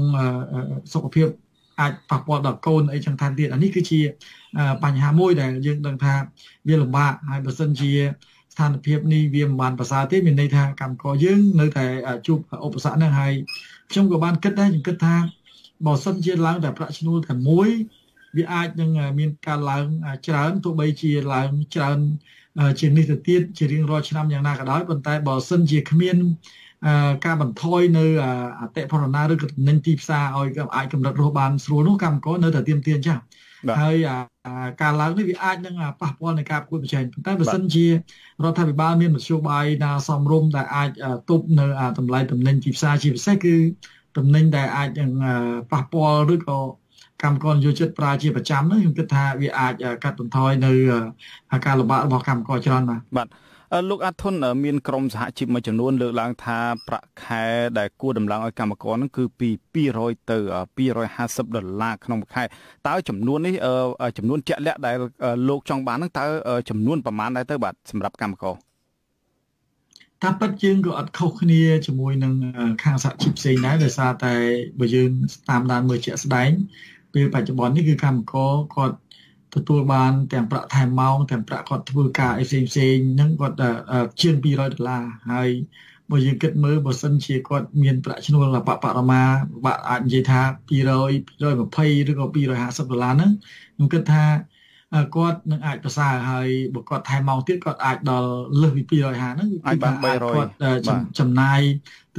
សុខភាពអាចប៉ះពាល់ដល់កូនអីចឹងថែមទៀតអានេះគឺជាបញ្ហាមួយដែលយើងដឹងថាវាលំបាកហើយបើសិនជាស្ថានភាពនេះវាមិនបានប្រសើរទេមានន័យថាកម្មករយើងនៅតែជួបឧបសគ្គហ្នឹងហើយខ្ញុំក៏បានគិតថាបើសិនជាឡើងតែប្រាក់ឈ្នួលតែមួយវាអាចនឹងមានការឡើងច្រើនទោះបីជាឡើងច្រើនជាងនេះទៅទៀតជារៀងរាល់ឆ្នាំយ៉ាងណាក៏ដោយប៉ុន្តែបើសិនជាគ្មានការបន្ថយនៅអតិផរណាឬក៏ចំណេញទីផ្សារឲ្យអាចកម្រិតរស់បានស្រួលនោះកម្មករនៅតែទាមទារចាស់ហើយការឡើងនេះវាអាចនឹងប៉ះពាល់នៃការប្រកួតប្រជែងប៉ុន្តែបើសិនជារដ្ឋាភិបាលមានមធ្យោបាយណាសមរម្យដែលអាចទប់នៅតម្លៃទំនិញទីផ្សារជាពិសេសគឺទំនិញដែលអាចនឹងប៉ះពាល់ឬក៏កម្មករយោចិត្តប្រើជាប្រចាំនោះខ្ញុំគិតថាវាអាចកាត់បន្ថយនៅការលំបាករបស់កម្មករច្រើនបាទលោកអាធុនមានក្រុមសហជីពមួយចំនួនលើកឡើងថាប្រាក់ខែដែលគួរតម្លើងឲ្យកម្មករហ្នឹងគឺពី200ទៅ250$ក្នុងមួយខែតើចំនួននេះចំនួនជាក់លាក់ដែលលោកចង់បានហ្នឹងតើចំនួនប្រមាណដែរទៅបាទសម្រាប់កម្មករតាមពិតយើងក៏អត់ខុសគ្នាជាមួយនឹងខាងសហជីពផ្សេងដែរដោយសារតែបើយើងតាមដានមើលជាក់ស្ដែងពេលបច្ចុប្បន្ននេះគឺកម្មករគាត់ទទួលបានទាំងប្រាក់ថែមម៉ោងទាំងប្រាក់គាត់ធ្វើការអីផ្សេងៗហ្នឹងគាត់ជាង200$ហើយបើយើងគិតមើលបើសិនជាគាត់មានប្រាក់ឈ្នួលបរមាបាក់អាចនិយាយថា200 220ឬក៏250$ហ្នឹងខ្ញុំគិតថាគាត់នឹងអាចប្រសើរហើយបើគាត់ថែមម៉ោងទៀតគាត់អាចដល់លើសពី250ហ្នឹងអាចបាន300គាត់ចំណាយ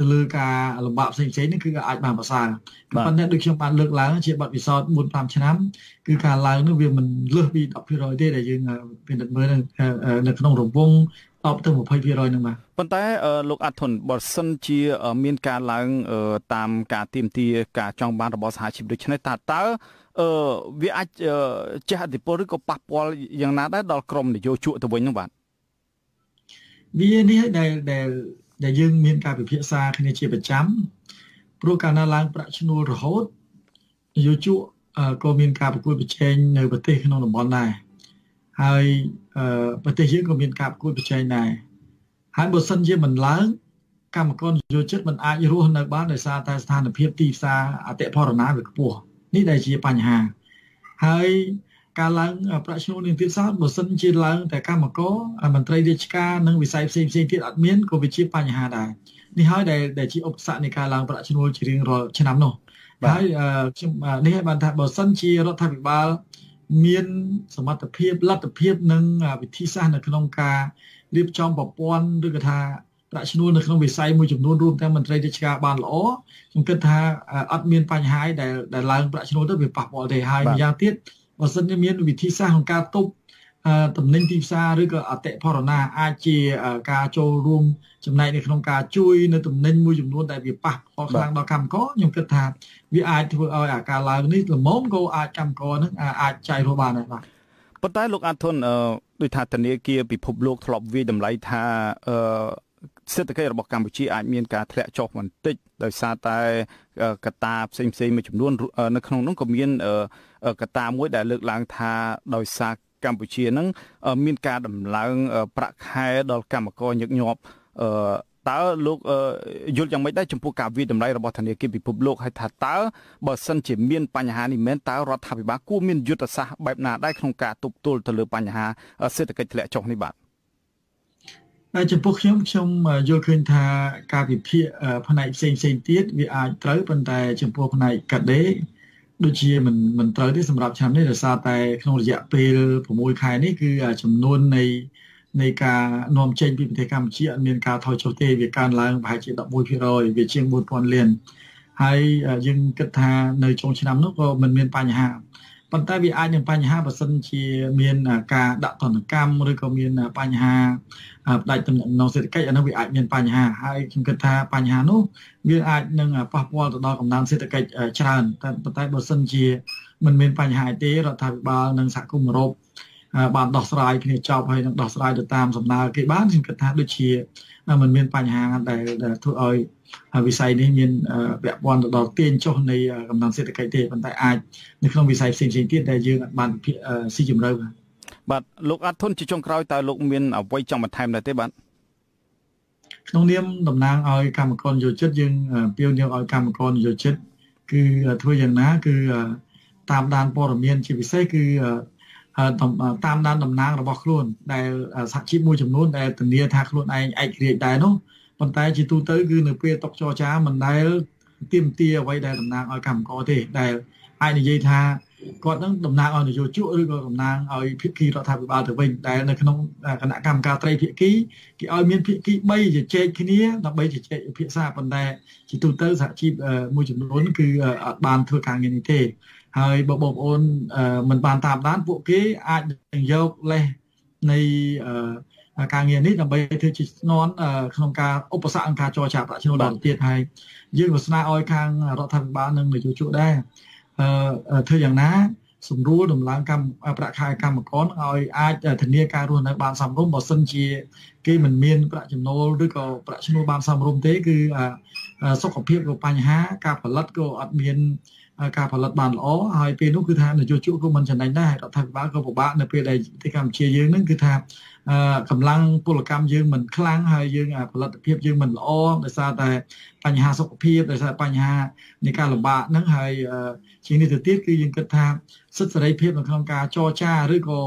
ទៅលើការលំបាកផ្សេងៗនេះគឺអាចបានប្រសើរប៉ុន្តែដូចខ្ញុំបានលើកឡើងជាបទពិសោធន៍ 4-5 ឆ្នាំគឺការឡើងនោះវាមិនលើសពី 10% ទេដែលយើងពិនិត្យមើលនៅក្នុងរង្វង់តបទៅ 20% ហ្នឹងបាទប៉ុន្តែលោកអាធុនបើសិនជាមានការឡើងតាមការទាមទារការចង់បានរបស់សហជីពដូចនេះតើវាអាចជះឥទ្ធិពលឬក៏ប៉ះពាល់យ៉ាងណាដែរដល់ក្រុមនយោជកទៅវិញហ្នឹងបាទវានេះដែលយើងមានការពិភាក្សាគ្នាជាប្រចាំព្រោះកាលណាឡើងប្រាក់ឈ្នួលរហូតនយោជកក៏មានការប្រកួតប្រជែងនៅប្រទេសក្នុងតំបន់ដែរហើយប្រទេសយើងក៏មានការប្រកួតប្រជែងដែរហើយបើសិនជាមិនឡើងកម្មករនយោជកមិនអាចរស់នៅបានដោយសារតែស្ថានភាពទីផ្សារអតិផរណាវាខ្ពស់នេះដែលជាបញ្ហាហើយការឡើងប្រាក់ឈ្នួលនឹងទៀតសោតបើសិនជាឡើងតែកម្មករមន្ត្រីរាជការនិងវិស័យផ្សេងទៀតអត់មានក៏វាជាបញ្ហាដែរនេះហើយដែលជាឧបសគ្គនៃការឡើងប្រាក់ឈ្នួលជារៀងរាល់ឆ្នាំនោះហើយខ្ញុំនេះឲ្យបានថាបើសិនជារដ្ឋាភិបាលមានសមត្ថភាពលទ្ធភាពនិងវិធីសាស្ត្រនៅក្នុងការរៀបចំប្រព័ន្ធឬក៏ថាប្រាក់ឈ្នួលនៅក្នុងវិស័យមួយចំនួនរួមទាំងមន្ត្រីរាជការបានល្អខ្ញុំគិតថាអត់មានបញ្ហាដែលឡើងប្រាក់ឈ្នួលទៅវាប៉ះពាល់ទេហើយម្យ៉ាងទៀតបើសិនជាមានវិធីសាស្ត្រក្នុងការទប់តំណែងទីផ្សារឬក៏អតិផរណាអាចជាការចូលរួមចំណែកនៅក្នុងការជួយនៅតំណែងមួយចំនួនដែលវាប៉ះពាល់ខ្លាំងដល់កម្មករខ្ញុំគិតថាវាអាចធ្វើឲ្យអាការឡើងនេះល្មមក៏អាចកម្មករនឹងអាចចាយរស់បានដែរបាទប៉ុន្តែលោកអាធុនដោយថាធនាគារពិភពលោកធ្លាប់វាយតម្លៃថាសេដ្ឋកិច្ចរបស់កម្ពុជាអាចមានការធ្លាក់ចុះបន្តិចដោយសារតែកត្តាផ្សេងមួយចំនួននៅក្នុងនោះក៏មានកត្តាមួយដែលលើកឡើងថាដោយសារកម្ពុជានឹងមានការដំឡើងប្រាក់ខែដល់កម្មករញឹកញាប់ តើលោកយល់យ៉ាងម៉េចដែរចំពោះការវិតម្លៃរបស់ធនាគារពិភពលោកហើយថាតើបើសិនជាមានបញ្ហានេះមែនតើរដ្ឋាភិបាលគួរមានយុទ្ធសាស្ត្របែបណាដែរក្នុងការទប់ទល់ទៅលើបញ្ហាសេដ្ឋកិច្ចធ្លាក់ចុះនេះបាទចំពោះខ្ញុំយល់ឃើញថាការវិភាគផ្នែកផ្សេងទៀតវាអាចត្រូវប៉ុន្តែចំពោះផ្នែកកាដេដូចជាមិនត្រូវទេសម្រាប់ឆ្នាំនេះដោយសារតែក្នុងរយៈពេល6ខែនេះគឺចំនួននៃការនាំចេញពីប្រទេសកម្ពុជាអត់មានការថយចុះទេវាកើនឡើងប្រហែលជា 11% វាជាង 4,000 លានហើយយើងគិតថានៅចុងឆ្នាំនោះក៏មិនមានបញ្ហាប៉ុន្តែវាអាចនឹងបញ្ហាបើសិនជាមានការដាក់ទណ្ឌកម្មឬក៏មានបញ្ហាផ្ដាច់ទំនាក់ទំនងសេដ្ឋកិច្ចអានោះវាអាចមានបញ្ហាហើយខ្ញុំគិតថាបញ្ហានោះវាអាចនឹងប៉ះពាល់ទៅដល់កំណើនសេដ្ឋកិច្ចច្រើនតែប៉ុន្តែបើសិនជាមិនមានបញ្ហាទេរដ្ឋាភិបាលនិងសហគមន៍អឺរ៉ុបបានដោះស្រាយគ្នាចប់ហើយនឹងដោះស្រាយទៅតាមសំណើគេបានខ្ញុំគិតថាដូចជាមិនមានបញ្ហាដែលធ្វើឲ្យវិស័យនេះមានពាក់ព័ន្ធទៅដល់ទាញចុះនៃកំណើនសេដ្ឋកិច្ចទេប៉ុន្តែអាចនៅក្នុងវិស័យផ្សេងៗទៀតដែលយើងបានស៊ីជម្រៅបាទលោកអាត់ធុនជាចុងក្រោយតើលោកមានអ្វីចង់បន្ថែមដែរទេបាទក្នុងនាមតំណាងឲ្យគណៈកម្មការនយោជិតយើងពៀវយើងឲ្យគណៈកម្មការនយោជិតគឺធ្វើយ៉ាងណាគឺតាមដានព័ត៌មានជាពិសេសគឺតាមដានតំណែងរបស់ខ្លួនដែលសហជីពមួយចំនួនដែលធានាថាខ្លួនឯងឯករាជ្យដែរនោះប៉ុន្តែជាទូទៅគឺនៅពេលតុចរចាមិនដែលទាមទារអ្វីដែលតំណែងឲ្យកម្មករទេដែលអាចនិយាយថាគាត់នឹងតំណែងឲ្យនយោជកឬក៏តំណែងឲ្យភាគីរដ្ឋាភិបាលទៅវិញដែលនៅក្នុងគណៈកម្មការត្រីភាគីគេឲ្យមានភាគី3ជជែកគ្នាដើម្បីជជែកពិភាក្សាប៉ុន្តែជាទូទៅសហជីពមួយចំនួនគឺអត់បានធ្វើការងារនេះទេហើយបងប្អូនមិនបានតាមដានពួកគេអាចនឹងយកលេសនៃការងារនេះដើម្បីធ្វើជាស្នន់ក្នុងការឧបសគ្គអង្គការចរចាប្រាក់ឈ្នួលដល់ទៀតហើយយើងក៏ស្នើឲ្យខាងរដ្ឋាភិបាលនិងនយោជកដែរធ្វើយ៉ាងណាសម្រួលដំឡើងកម្មប្រាក់ខែកម្មករឲ្យអាចធានាការរស់នៅបានសមរម្យបើសិនជាគេមិនមានប្រាក់ចំណូលឬក៏ប្រាក់ឈ្នួលបានសមរម្យទេគឺសុខភាពក៏បញ្ហាការផលិតក៏អត់មានការផលិតបានល្អហើយពេលនោះគឺថានយោជកក៏មិនចំណេញដែររដ្ឋាភិបាលក៏ពិបាកនៅពេលដែលប្រទេសកម្ពុជាយើងនឹងគឺថាកម្លាំងពលកម្មយើងមិនខ្លាំងហើយយើងផលិតភាពយើងមិនល្អដោយសារតែបញ្ហាសុខភាពដោយសារបញ្ហានៃការលំបាកហ្នឹងហើយជាងនេះទៅទៀតគឺយើងគិតថាសិទ្ធិសេរីភាពនៅក្នុងការចរចាឬក៏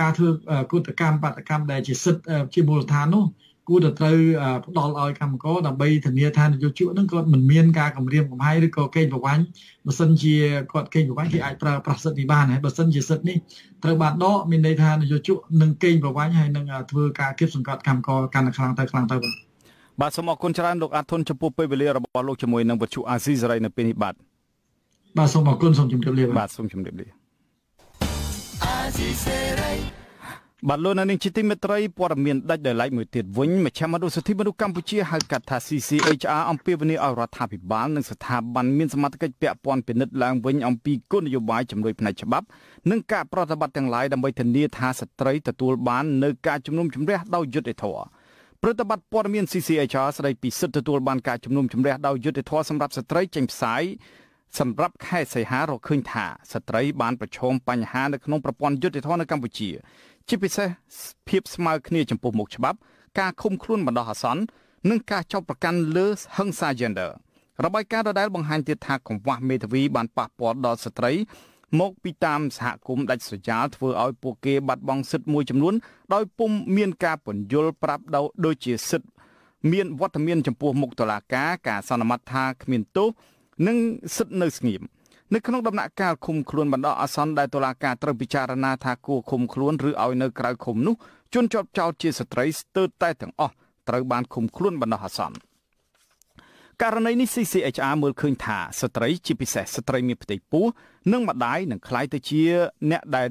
ការធ្វើកុតកម្មបាតកម្មដែលជាសិទ្ធិជាមូលដ្ឋាននោះគួរតែត្រូវផ្ដល់ឲ្យកម្មករដើម្បីធានាថានយោជកនឹងគាត់មិនមានការគំរាមកំហែងឬក៏កេងប្រវ័ញ្ចបើសិនជាគាត់កេងប្រវ័ញ្ចគេអាចប្រើប្រាស់សិទ្ធិនេះបានហើយបើសិនជាសិទ្ធិនេះត្រូវបានដកមានន័យថានយោជកនឹងកេងប្រវ័ញ្ចហើយនឹងធ្វើការគៀបសង្កត់កម្មករកាន់តែខ្លាំងទៅបាទសូមអរគុណច្រើនលោកអាត់ធុនចំពោះពេលវេលារបស់លោកជាមួយនឹងវិទ្យុអាស៊ីសេរីនៅពេលនេះបាទសូមអរគុណសូមជម្រាបលាបាទសូមជម្រាបលាអាស៊ីសេរីបាទលោកនាងជាទីមេត្រីព័ត៌មានដាច់ដោយឡែកមួយទៀតវិញមជ្ឈមណ្ឌលសិទ្ធិមនុស្សកម្ពុជាហៅកាត់ថា CCHR អំពាវនាវឲ្យរដ្ឋាភិបាលនិងស្ថាប័នមានសមត្ថកិច្ចពាក់ព័ន្ធពិនិត្យឡើងវិញអំពីគោលនយោបាយជំនួយផ្នែកច្បាប់និងការប្រតិបត្តិទាំងឡាយដើម្បីធានាថាស្ត្រីទទួលបាននៅការជំនុំជម្រះដោយយុត្តិធម៌ប្រតិបត្តិព័ត៌មាន CCHR ស្ដីពីសិទ្ធិទទួលបានការជំនុំជម្រះដោយយុត្តិធម៌សម្រាប់ស្ត្រីចេញផ្សាយសម្រាប់ខែសីហារកឃើញថាស្ត្រីបានប្រឈមបញ្ហានៅក្នុងប្រព័ន្ធយុត្តិធម៌នៅកម្ពុជាជាពិសេសភាពស្មើគ្នាចំពោះមុខច្បាប់ការឃុំខ្លួនបណ្ដោះអាសន្ននិងការចោទប្រកាន់លើហិង្សា gender របាយការណ៍ដដែលបង្ហាញទៀតថាកង្វះមេធាវីបានប៉ះពាល់ដល់ស្ត្រីមកពីតាមសហគមន៍ដាច់ស្រយាលធ្វើឲ្យពួកគេបាត់បង់សិទ្ធិមួយចំនួនដោយពុំមានការពន្យល់ប្រាប់ដូចជាសិទ្ធិមានវត្តមានចំពោះមុខតុលាការការសន្មត់ថាគ្មានទោសនិងសិទ្ធិនៅស្ងៀមនៅក្នុងដំណាក់កាលឃុំខ្លួនបណ្ដោះអាសន្នដែលតុលាការត្រូវពិចារណាថាគួរឃុំខ្លួនឬឲ្យនៅក្រៅឃុំនោះជនជាប់ចោទជាស្ត្រីស្ទើរតែទាំងអស់ត្រូវបានឃុំខ្លួនបណ្ដោះអាសន្នករណីនេះ CCHR មើលឃើញថាស្ត្រីជាពិសេសស្ត្រីមានផ្ទៃពោះនិងម្ដាយនឹងក្លាយទៅជាអ្នកដែល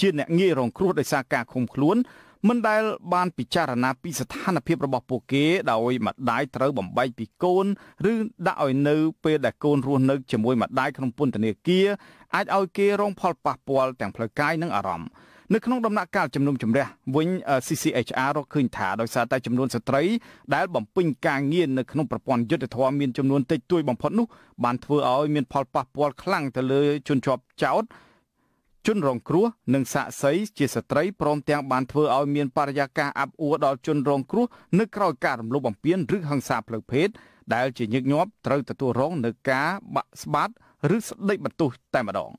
ជាអ្នកងាយរងគ្រោះដោយសារការឃុំខ្លួនមិនដែលបានពិចារណាពីស្ថានភាពរបស់ពួកគេដោយម្ដាយត្រូវបំបែកពីកូនឬដាក់ឲ្យនៅពេលដែលកូនរស់នៅជាមួយម្ដាយក្នុងពន្ធនាគារអាចឲ្យគេរងផលប៉ះពាល់ទាំងផ្លូវកាយនិងអារម្មណ៍នៅក្នុងដំណាក់កាលជំនុំជម្រះវិញ CCHR រកឃើញថាដោយសារតែចំនួនស្ត្រីដែលបំពេញការងារនៅក្នុងប្រព័ន្ធយុត្តិធម៌មានចំនួនតិចតួចបំផុតនោះបានធ្វើឲ្យមានផលប៉ះពាល់ខ្លាំងទៅលើជនជាប់ចោទ ជនរងគ្រោះនិងសាក្សីជាស្ត្រីព្រមទាំងបានធ្វើឲ្យមានបរិយាកាសអាប់អួរដល់ជនរងគ្រោះនៅក្រៅការរំលោភបំពានឬហិង្សាផ្លូវភេទដែលជាញឹកញាប់ត្រូវទទួលរងនឹងការបាក់ស្បាត់ឬស្ដីបន្ទោសតែម្ដង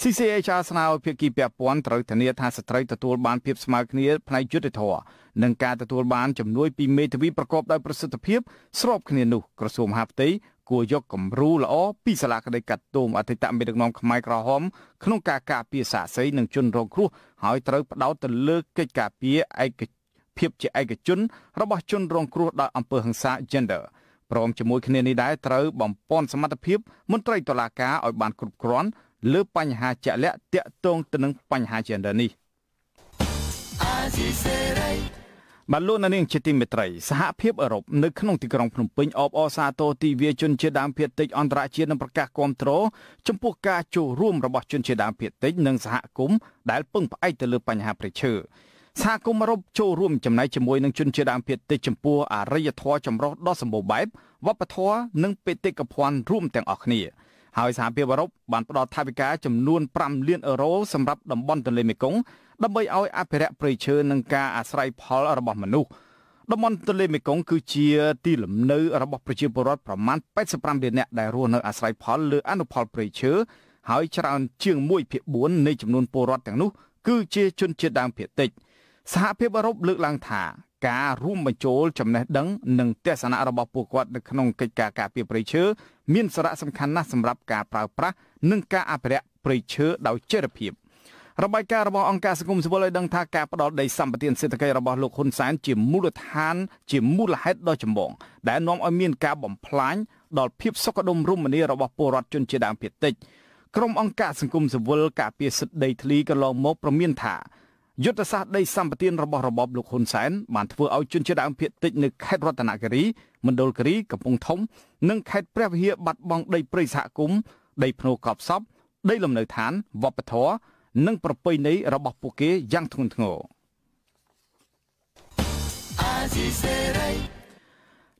CCHR ស្នើឲ្យភាគីពាក់ព័ន្ធត្រូវធានាថាស្ត្រីទទួលបានភាពស្មើគ្នាផ្នែកយុត្តិធម៌និងការទទួលបានជំនួយពីមេធាវីប្រកបដោយប្រសិទ្ធភាពស្របគ្នានោះក្រសួងមហាផ្ទៃគួរយកគំរូល្អពីសាលាក្តីកាត់ទោសអតីតមេដឹកនាំខ្មែរក្រហមក្នុងការការពារសាក្សីនិងជនរងគ្រោះហើយត្រូវផ្ដោតទៅលើកិច្ចការពារឯកភាពជាឯកជនរបស់ជនរងគ្រោះដោយអំពើហិង្សា gender ព្រមជាមួយគ្នានេះដែរត្រូវបំពេញសមត្ថភាពមន្ត្រីតុលាការឲ្យបានគ្រប់គ្រាន់លើបញ្ហាជាក់លាក់ទាក់ទងទៅនឹងបញ្ហា gender នេះបានលោកនាងជាទីមេត្រីសហភាពអឺរ៉ុបនៅក្នុងទីក្រុងភ្នំពេញអបអរសាទរទិវាជនជាតិដើមភាគតិចអន្តរជាតិនឹងប្រកាសគាំទ្រចំពោះការចូលរួមរបស់ជនជាតិដើមភាគតិចនិងសហគមន៍ដែលពឹងផ្អែកទៅលើបញ្ហាប្រៃឈើសហគមន៍អឺរ៉ុបចូលរួមចំណែកជាមួយនឹងជនជាតិដើមភាគតិចចំពោះអរិយធម៌ចម្រុះដ៏សម្បូរបែបវប្បធម៌និងបេតិកភណ្ឌរួមទាំងអស់គ្នាហើយសហភាពអឺរ៉ុបបានផ្ដល់ថវិកាចំនួន5លានអឺរ៉ូសម្រាប់តំបន់ទន្លេមេគង្គដើម្បីឲ្យអភិរក្សព្រៃឈើនិងការអាស្រ័យផលរបស់មនុស្សតំបន់ទន្លេមេគង្គគឺជាទីលំនៅរបស់ប្រជាពលរដ្ឋប្រមាណ85លាននាក់ដែលរស់នៅអាស្រ័យផលលើអនុផលព្រៃឈើហើយច្រើនជាង 1/4 នៃចំនួនពលរដ្ឋទាំងនោះគឺជាជនជាតិដើមភាគតិចសហភាពអឺរ៉ុបលើកឡើងថាការរួមបញ្ចូលចំណេះដឹងនិងទស្សនៈរបស់ពួកគាត់នៅក្នុងកិច្ចការការពារព្រៃឈើមានសារៈសំខាន់ណាស់សម្រាប់ការប្រើប្រាស់និងការអភិរក្សព្រៃឈើដោយចីរភាពរបាយការណ៍របស់អង្គការសង្គមស៊ីវិលឲ្យដឹងថាការផ្ដល់ដីសម្បត្តិសេដ្ឋកិច្ចរបស់លោកហ៊ុនសែនជាមូលហេតុដ៏ចម្បងដែលនាំឲ្យមានការបំផ្លាញដល់ភាពសុខដុមរមនារបស់ពលរដ្ឋជនជាតិដើមភាគតិចក្រុមអង្គការសង្គមស៊ីវិលការពារសិទ្ធិដីធ្លីកន្លងមកប្រមានថាយុទ្ធសាស្ត្រដីសម្បត្តិរបស់របបលោកហ៊ុនសែនបានធ្វើឲ្យជនជាតិដើមភាគតិចនៅខេត្តរតនគិរីមណ្ឌលគិរីកំពង់ធំនិងខេត្តព្រះវិហារបាត់បង់ដីព្រៃសហគមន៍ដីភ្នូកប់សពដីលំនៅឋានវប្បធម៌និងប្រពៃណីរបស់ពួកគេយ៉ាងធ្ងន់ធ្ងរ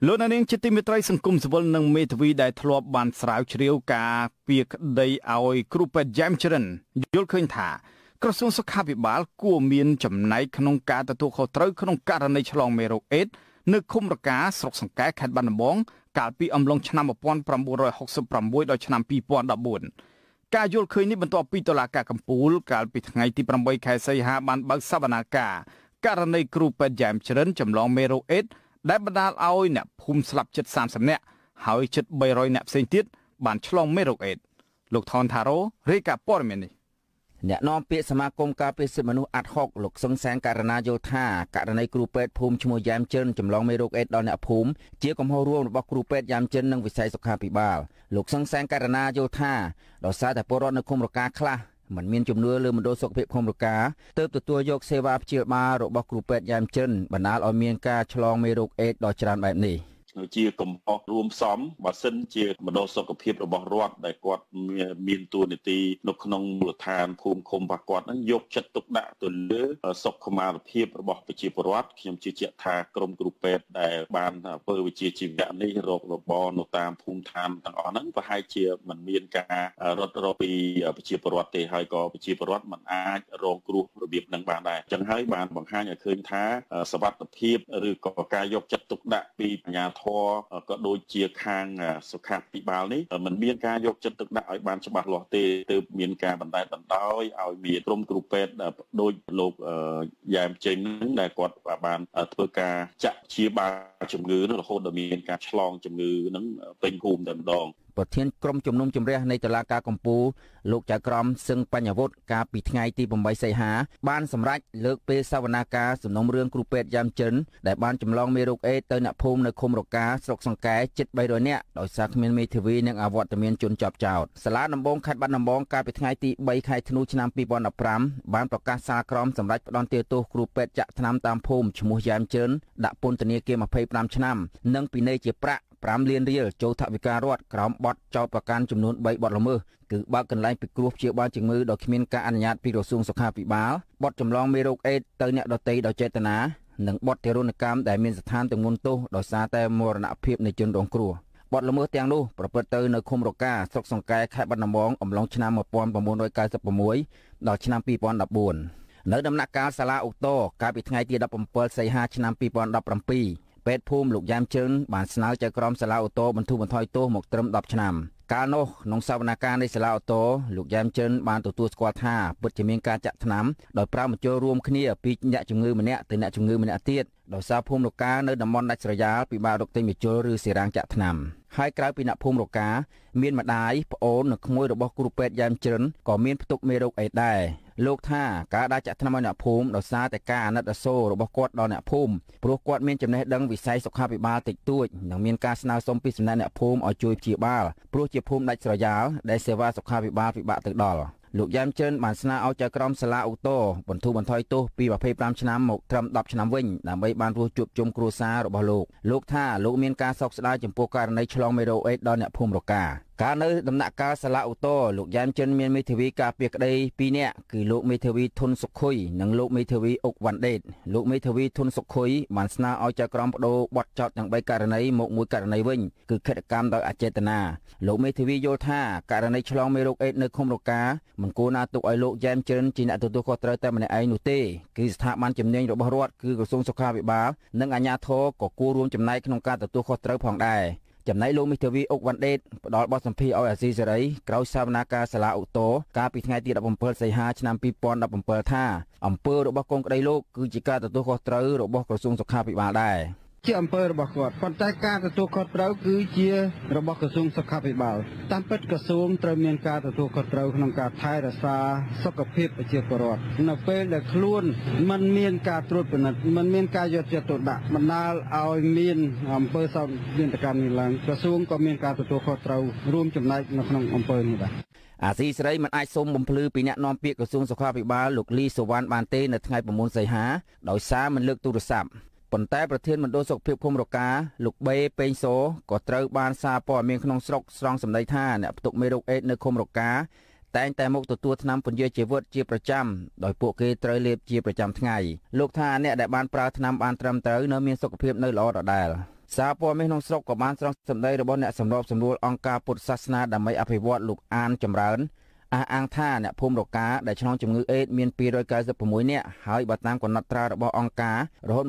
លោកនាងជាទីមេត្រីសង្គមសិវិលនិងមេធាវីដែលធ្លាប់បានស្រាវជ្រាវការពីក្តីឲ្យគ្រូពេទ្យយ៉ាំជ្រិនយល់ឃើញថាក្រសួងសុខាភិបាលគួរមានចំណែកក្នុងការទទួលខុសត្រូវក្នុងករណីឆ្លងមេរោគអេដស៍នៅឃុំរកាស្រុកសង្កែខេត្តបាត់ដំបងកាលពីអំឡុងឆ្នាំ1966ដល់ឆ្នាំ2014ការយល់ឃើញនេះបន្ទាប់ពីតុលាការកំពូលកាលពីថ្ងៃទី8ខែសីហាបានបើកសវនាការករណីគ្រូពេទ្យយ៉ាំជ្រិនចម្លងមេរោគអេដស៍ដែលបណ្ដាលឲ្យអ្នកភូមិស្លាប់ជិត30នាក់ហើយជិត300នាក់ផ្សេងទៀតបានឆ្លងមេរោគអេដស៍លោកថនថារ៉ូរាយការណ៍ព័ត៌មាននេះអ្នកនាំពាក្យសមាគមការពារសិទ្ធិមនុស្សអាត់ហុកលោកសុងសាងករណីយល់ថាករណីគ្រូពេទ្យភូមិឈ្មោះយ៉ាំចិនចម្លងមេរោគអេដស៍ដល់អ្នកភូមិជាកំហុសរួមរបស់គ្រូពេទ្យយ៉ាំចិននិងវិស័យសុខាភិបាលលោកសុងសាងករណីយល់ថាដោយសារតែពលរដ្ឋនៅឃុំរកាខ្លះមិនមានជំនឿលើមណ្ឌលសុខភាពឃុំរកាទើបទទួលយកសេវាព្យាបាលរបស់គ្រូពេទ្យយ៉ាំចិនបណ្ដាលឲ្យមានការឆ្លងមេរោគអេដស៍ដល់ច្រើនបែបនេះជាកំហុសរួមផ្សំបើសិនជាមណ្ឌលសុខភាពរបស់រដ្ឋដែលគាត់មានតួនាទីនៅក្នុងមូលដ្ឋានភូមិឃុំរបស់គាត់ហ្នឹងយកចិត្តទុកដាក់ទៅលើសុខុមាលភាពរបស់ប្រជាពលរដ្ឋខ្ញុំជឿជាក់ថាក្រុមគ្រូពេទ្យដែលបានធ្វើវិជ្ជាជីវៈនេះរករបរនៅតាមភូមិឋានទាំងអស់ហ្នឹងប្រហែលជាមិនមានការរត់រកពីប្រជាពលរដ្ឋទេហើយក៏ប្រជាពលរដ្ឋមិនអាចរងគ្រោះរបៀបហ្នឹងបានដែរអញ្ចឹងហើយបានបង្ហាញឲ្យឃើញថាសុវត្ថិភាពឬក៏ការយកចិត្តទុកដាក់ពីអាជ្ញាធរក៏ដូចជាខាងសុខាភិបាលនេះมันមានការយកចិត្តទុកដាក់ឲ្យបានច្បាស់លាស់ទេទើបមានការបណ្តែតបណ្តោយឲ្យមានក្រុមគ្រូពេទ្យដូចលោកយ៉ែមចេញនឹងដែលគាត់បានធ្វើការចាក់ព្យាបាលជំងឺនោះរហូតដល់មានការឆ្លងជំងឺនឹងពេញភូមិតែម្ដងប្រធានក្រុមជំនុំជម្រះនៃតុលាការកំពូលលោកចៅក្រមសឹងបញ្ញវុធកាលពីថ្ងៃទី8សីហាបានសម្រេចលើកពេលសវនាការសំណុំរឿងគ្រូពេទ្យយ៉ាំចិនដែលបានចម្លងមេរោគអេដស៍ទៅអ្នកភូមិនៅឃុំរកាស្រុកសង្កែជិត300នាក់ដោយសារគ្មានមេធាវីនិងអវត្តមានជនជាប់ចោទសាលាដំបងខេត្តបាត់ដំបងកាលពីថ្ងៃទី3ខែធ្នូឆ្នាំ2015បានប្រកាសសាលក្រមសម្រេចផ្តន្ទាទោសគ្រូពេទ្យចាក់ថ្នាំតាមភូមិឈ្មោះយ៉ាំចិនដាក់ពន្ធនាគារ25ឆ្នាំនិងពិន័យជាប្រាក់5លានរៀលចូលថវិការដ្ឋក្រោមបទចោទប្រកាន់ចំនួន3បទល្មើសគឺបើកកន្លែងពិគ្រោះព្យាបាលជំងឺដោយគ្មានការអនុញ្ញាតពីក្រសួងសុខាភិបាលបទចម្លងមេរោគអេដស៍ទៅអ្នកដទៃដោយចេតនានិងបទទារុណកម្មដែលមានស្ថានទម្ងន់ទោសដោយសារតែមរណភាពនៃជនរងគ្រោះ But Lomo Tiano, Property no Kumroka, Socks on Kai, Cabanamong, Omlong Chinam upon Pomono Kaiser Pomoy, not Chinam people on the bone. No them Naka, Sala Uto, Capit Nighted up on Pearl, say Hatchinam people on the Prampi. Pet Pum, Luk Jam Chun, Ban Snoucher Crom, Sala Uto, and Tuban Toito, Mokrum Dopchinam. Kano, Nong Savanaka is Sala Uto, Luk Jam Chun, Ban to two squat ha, Putchiminka Jatnam, the Pram Joe Room Clear, Peach Natchumuminat, the Natchumuminatit. ដោយសារភូមិលោកកានៅតំបន់ដាច់ស្រយាលពិបាករកទិញម្ជុលឬសេរាងចាក់ថ្នាំ លោកយ៉ាំចិនបានស្នើឲ្យចៅក្រមសាលាឧទ្ធរបន្ទូបន្ថយទោសពី ការនៅដំណាក់កាលសាលាឧទ្ធរលោកយ៉ាំចិនមានមេធាវីការពារក្តីពីអ្នកគឺលោកមេធាវីធុនសុខុយនិងលោកមេធាវីអុកវ៉ាន់ដេតលោកមេធាវីធុនសុខុយបានស្នើឲ្យចៅក្រមបដូវបត់ចោតទាំង ចំណាយលោកមេធាវីអុកវ៉ាន់ដេតផ្ដល់បទសម្ភាសន៍ឲ្យអាស៊ីសេរីក្រោយសវនាការសាលាឧទ្ធរការពីថ្ងៃទី អាស៊ីសេរីមិនអាចសូមបំភ្លឺពីអ្នកនាំពាក្យក្រសួងសុខាភិបាលលោកលីសវណ្ណបានទេនៅថ្ងៃ ប៉ុន្តែប្រធានមណ្ឌលសុខភាពភូមិរកាលោកបីពេញសរក៏ត្រូវបានសារព័ត៌មានក្នុងស្រុកស្រង់សម្ដីថាអ្នកផ្ទុកមេរោគអេដសនៅភូមិរកាតែងតែមកទទួលថ្នាំពន្យាជីវិតជាប្រចាំដោយពួកគេត្រូវលេបជាប្រចាំថ្ងៃលោកថាអ្នកដែលបានប្រើថ្នាំបានត្រឹមត្រូវនៅមានសុខភាពនៅល្អដដែល សារព័ត៌មានក្នុងស្រុកក៏បានស្រង់សម្ដីរបស់អ្នកសម្របសម្រួលអង្គការពុទ្ធសាសនាដើម្បីអភិវឌ្ឍលោកអានចម្រើន អះអាងថាអ្នកភូមិរកាដែលឆ្លងជំងឺអេដសមាន ពលរដ្ឋនៅឃុំរកាសពសង្កែខេត្តបាត់ដំប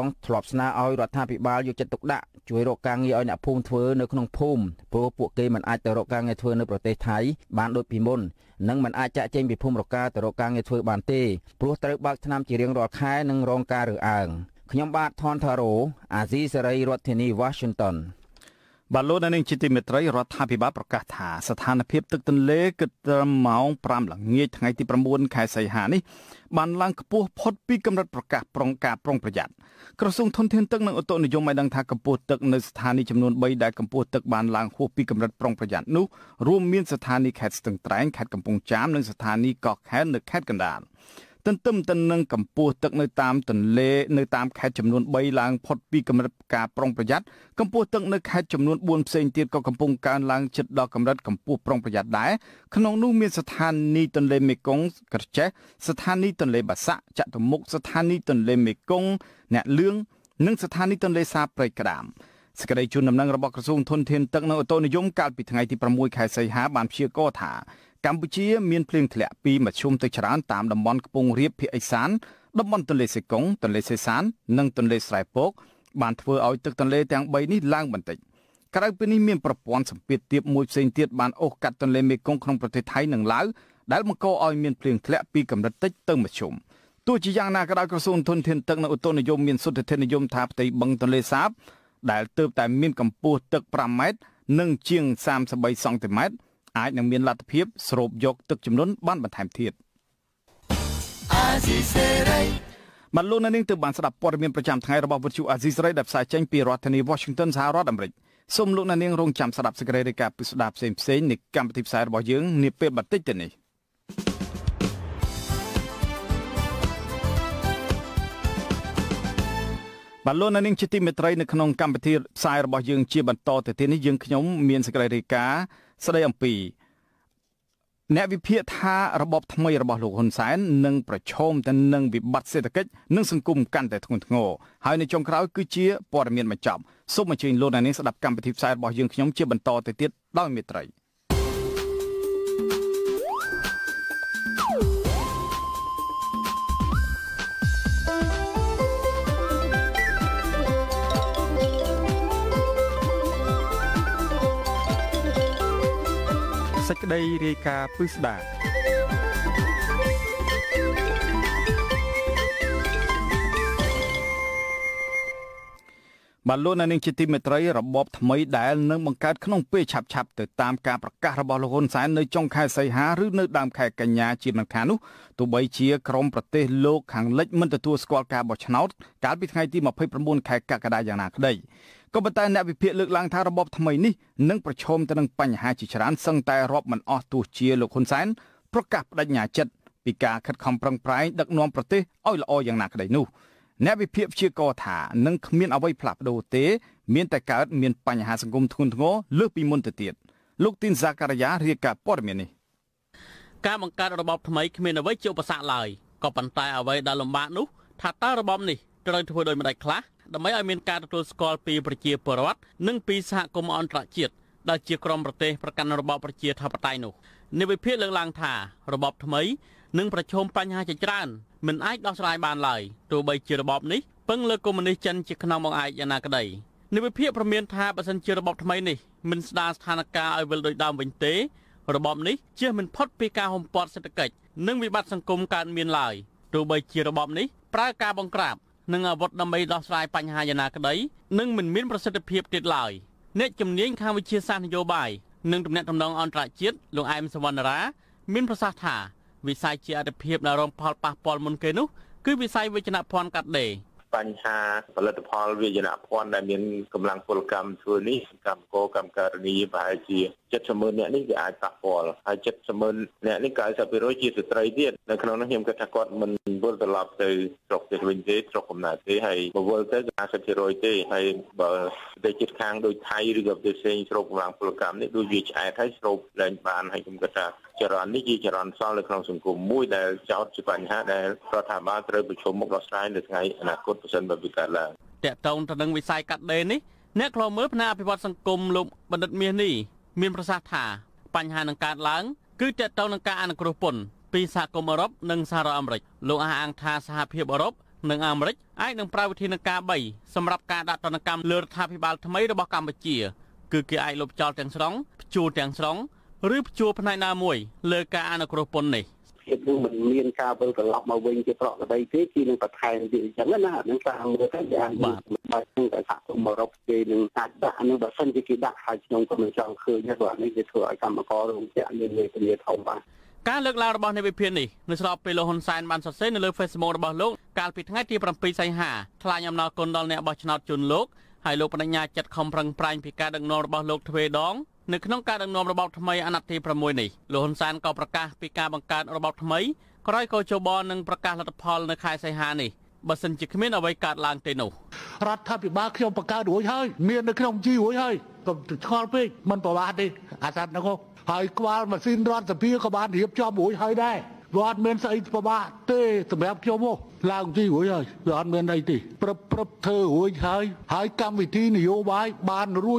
ងធ្លាប់ស្នើឲ្យរដ្ឋាភិបាលយកចិត្តទុកដាក់ជួយរកការងារឲ្យអ្នកភូមិធ្វើនៅក្នុងភូមិព្រោះពួកគេមិនអាចទៅរកការងារធ្វើនៅប្រទេសថៃបានដូចពីមុននិងមិនអាចចាក់ចេញពីភូមិរកាទៅរកការងារធ្វើបានទេព្រោះត្រូវបើកឆ្នាំជារៀងរាល់ខែនិងរងការរើសអើងខ្ញុំបាទថនថារ៉ូ បាទលោកអ្នកនាងជាទីមេត្រីរដ្ឋាភិបាលប្រកាសថាស្ថានភាពទឹកទន្លេគឺត្រឹមម៉ោង ទន្ទឹមទៅនឹងកម្ពស់ទឹកនៅតាមខេត្តចំនួន 3 ឡើងផុតពីកម្រិតការប្រុងប្រយ័ត្នកម្ពស់ទឹកនៅខេត្តចំនួន 4 ផ្សេងទៀតក៏កំពុងកើនឡើងជិតដល់កម្រិតកម្ពស់ប្រុងប្រយ័ត្នដែរក្នុងនោះមានស្ថានីយ៍ទន្លេមេគង្គក្រចេះស្ថានីយ៍ទន្លេបាសាក់ចតុមុខស្ថានីយ៍ទន្លេមេគង្គអ្នកលឿងនិងស្ថានីយ៍ទន្លេសាបព្រៃក្តាម សេចក្តីជូនដំណឹងរបស់ក្រសួងធនធានទឹកនៅឧតុនិយមកាលពីថ្ងៃទី 6 ខែសីហាបានព្យាករណ៍ថា កម្ពុជាមានភ្លៀងធ្លាក់ពីមធ្យមទៅច្រើនតាមតំបន់កំពង់រាបភាគឦសាន អាចនឹងមានលទ្ធភាពស្រូបយកទឹកចំនួនបានបន្ថែមទៀត បាទលោកអ្នកនាងជាទីមេត្រីនៅក្នុងកម្មវិធីផ្សាយរបស់យើងជាបន្តទៅទៀតនេះយើងខ្ញុំមានសេចក្តីរាយការណ៍ ស្ដីអំពីអ្នកវិភាគថារបបថ្មីរបស់លោកហ៊ុនសែននឹងប្រឈមទៅនឹងវិបត្តិសេដ្ឋកិច្ចនិងសង្គមកាន់តែធ្ងន់ធ្ងរហើយនៅចុងក្រោយគឺជាព័ត៌មានបញ្ចប់សូមអញ្ជើញលោកអ្នកនាងស្ដាប់កម្មវិធីផ្សាយរបស់យើងខ្ញុំជាបន្តទៅទៀតដោយមេត្រីសេចក្តីរាយការណ៍ពិស្ដាបានលោកនាងជាទីមេត្រីរបបថ្មីដែលនឹងបង្កើតក្នុងពេលឆាប់ៗទៅតាមការប្រកាសរបស់លោកហ៊ុនសែននៅចុងខែសីហាឬនៅដើមខែកញ្ញាជាមិនខាននោះទោះបីជាក្រមប្រទេសលោកខាងលិចមិនទទួលស្គាល់ការបោះឆ្នោតកាលពីថ្ងៃទី29ខែកក្កដាយ៉ាងណាក្តីក៏ប៉ុន្តែអ្នកវិភាគលើកឡើងថារបបថ្មីនេះនឹងប្រឈមទៅនឹងបញ្ហាជាច្រើនសឹងតែរាប់មិនអស់ទោះជាលោកហ៊ុនសែនប្រកាសបដិញ្ញាចិត្តពីការខិតខំប្រឹងប្រែងដឹកនាំប្រទេសឲ្យល្អយ៉ាងណាក្តីនោះអ្នកវិភាគព្យាករណ៍ថានឹងគ្មានអ្វីផ្លាស់ប្ដូរទេមានតែកើតមានបញ្ហាសង្គមធ្ងន់ធ្ងរលើសពីមុនទៅទៀតលោកទីនសាការីយ៉ារាយការណ៍ព័ត៌មាននេះការបង្កើតរបបថ្មីគ្មានអ្វីជាឧបសគ្គឡើយក៏ប៉ុន្តែអ្វីដែលលំបាកនោះថាតើរបបនេះត្រូវធ្វើដោយម្តេចខ្លះដើម្បីឲ្យមានការទទួលស្គាល់ពីប្រជាពលរដ្ឋនិងពីសហគមន៍អន្តរជាតិដែលជាក្រុមប្រទេសប្រកាន់របបប្រជាធិបតេយ្យនោះអ្នកវិភាគលើកឡើងថារបបថ្មីនឹងប្រឈមបញ្ហាជាច្រើនមិនអាចដោះស្រាយបានឡើយទោះបីជារបបនេះពឹងលើកុម្មុយនីសចិនជាខ្នងបង្អែកយ៉ាងណាក្តីអ្នកវិភាគប្រមាណថាបើសិនជារបបថ្មីនេះមិនស្ដារស្ថានភាពឲ្យវិលដូចដើមវិញទេរបបនេះជៀសមិនផុតពីការហំពាត់សេដ្ឋកិច្ចនិងវិបត្តិសង្គមកើតមានឡើយទោះបីជារបបនេះប្រើការបង្ក្រាបនិងអាវុធដើម្បីដោះស្រាយបញ្ហាយ៉ាងណាក្តីនិងមិនមានប្រសិទ្ធភាពទៀតឡើយអ្នកជំនាញខាងវិទ្យាសាស្ត្រនយោបាយនិងទំនាក់ទំនងអន្តរជាតិលោកអែមសវណ្ណារាមានប្រសាសន៍ថាវិស័យជាអតិភិបដែលរងផលប៉ះពាល់មុនគេនោះគឺវិស័យវិជ្ជាណភ័ណ្ឌកាត់ដេរបញ្ហាផលិតផលវិជ្ជាណភ័ណ្ឌដែលមានកម្លាំងពលកម្មធ្វើនេះកម្មកោកម្មការនីប្រហែលជា70,000អ្នកនេះវាអាចប៉ះពាល់ហើយ70,000អ្នកនេះ 90% ជាស្ត្រីទៀតនៅក្នុងនោះខ្ញុំគិតថាគាត់មិនវិលត្រឡប់ទៅស្រុកទៀតវិញទេស្រុកកំណើតទេហើយបើវិលទៅ 50% ទេហើយបើប្រទេសជិតខាងដូចថៃឬក៏ប្រទេសផ្សេងស្រូបកម្លាំងពលកម្មនេះដូចវាឆ្អែតហើយស្រូបឡើងបានហើយខ្ញុំគិតថាចរន្តនេះជាចរន្តសល់នៅក្នុងសង្គមមួយដែលចោទជាបញ្ហាដែលរដ្ឋាភិបាលត្រូវប្រជុំមុខដោះស្រាយនៅថ្ងៃអនាគតប្រសិនបើវាកើតឡើងតាក់ទងទៅនឹងវិស័យកាត់ដេរនេះអ្នកខ្លលមើលផ្នែកអភិវឌ្ឍសង្គមលោកបណ្ឌិតមាសនេះមានប្រសាសន៍ថាបញ្ហានឹងកើតឡើងគឺទាក់ទងនឹងការអនុគ្រោះពន្ធពីសហគមន៍អឺរ៉ុបនិងសហរដ្ឋអាមេរិកលោកអះអាងថាសហភាពអឺរ៉ុបនិងអាមេរិកអាចនឹងប្រើវិធានការ3សម្រាប់ការដាក់ទណ្ឌកម្មលើរដ្ឋាភិបាលថ្មីរបស់កម្ពុជាគឺគេអាចលុបចោលទាំងស្រុងផ្ជួលទាំងស្រុងឬផ្ជួលផ្នែកណាមួយលើការអនុគ្រោះពន្ធនេះភាពនោះមិនមានការវិលត្រឡប់មកវិញជាប្រកបដីទេគឺនឹងបន្ថែមទៀតអញ្ចឹងណាហ្នឹងថាមើលទៅវាអាចបើគឺតែថាអឺរ៉ុបគេនឹងអាចដាក់ហ្នឹងបើសិនជាគេដាក់ហើយខ្ញុំក៏មិនចង់ឃើញទេព្រោះនេះវាធ្វើឲ្យកម្មកររោងចក្រមានលេខលាធំបាទការលើកឡើងរបស់អ្នកវិភាគនេះនៅស្របពេលលោកហ៊ុនសែនបានសរសេរនៅលើ Facebook របស់លោកកាលពីថ្ងៃទី7សីហាថ្លែងអំណរគុណដល់អ្នកបោះឆ្នោតជូនលោកហើយលោកបដិញ្ញាចិត្តខំប្រឹងប្រែងពីការដឹកនាំរបស់លោកទ្វេដងនៅក្នុងការដឹកនាំរបបថ្មីអាណត្តិទី6នេះលោកហ៊ុនសែនក៏ប្រកាសពីការបង្កើតរបបថ្មីក្រោយកោជបនឹងប្រកាសលទ្ធផលនៅខែសីហានេះបើសិនជាគ្មានអ្វីកើតឡើងទេនោះរដ្ឋាភិបាលខ្ញុំបង្កើតរួចហើយមាននៅក្នុងជីរួចហើយកុំឆ្ងល់ពេកមិនប្រមាទទេអាសត្វនោះហើយក្បាលម៉ាស៊ីនរដ្ឋសភាក៏បានរៀបចំរួចហើយដែរវាអត់មានស្អីប្រមាទទេសម្រាប់ខ្ញុំនោះឡើងជីរួចហើយវាអត់មានអីទេប្រឹបធ្វើរួចហើយហើយកម្មវិធីនយោបាយបានរួ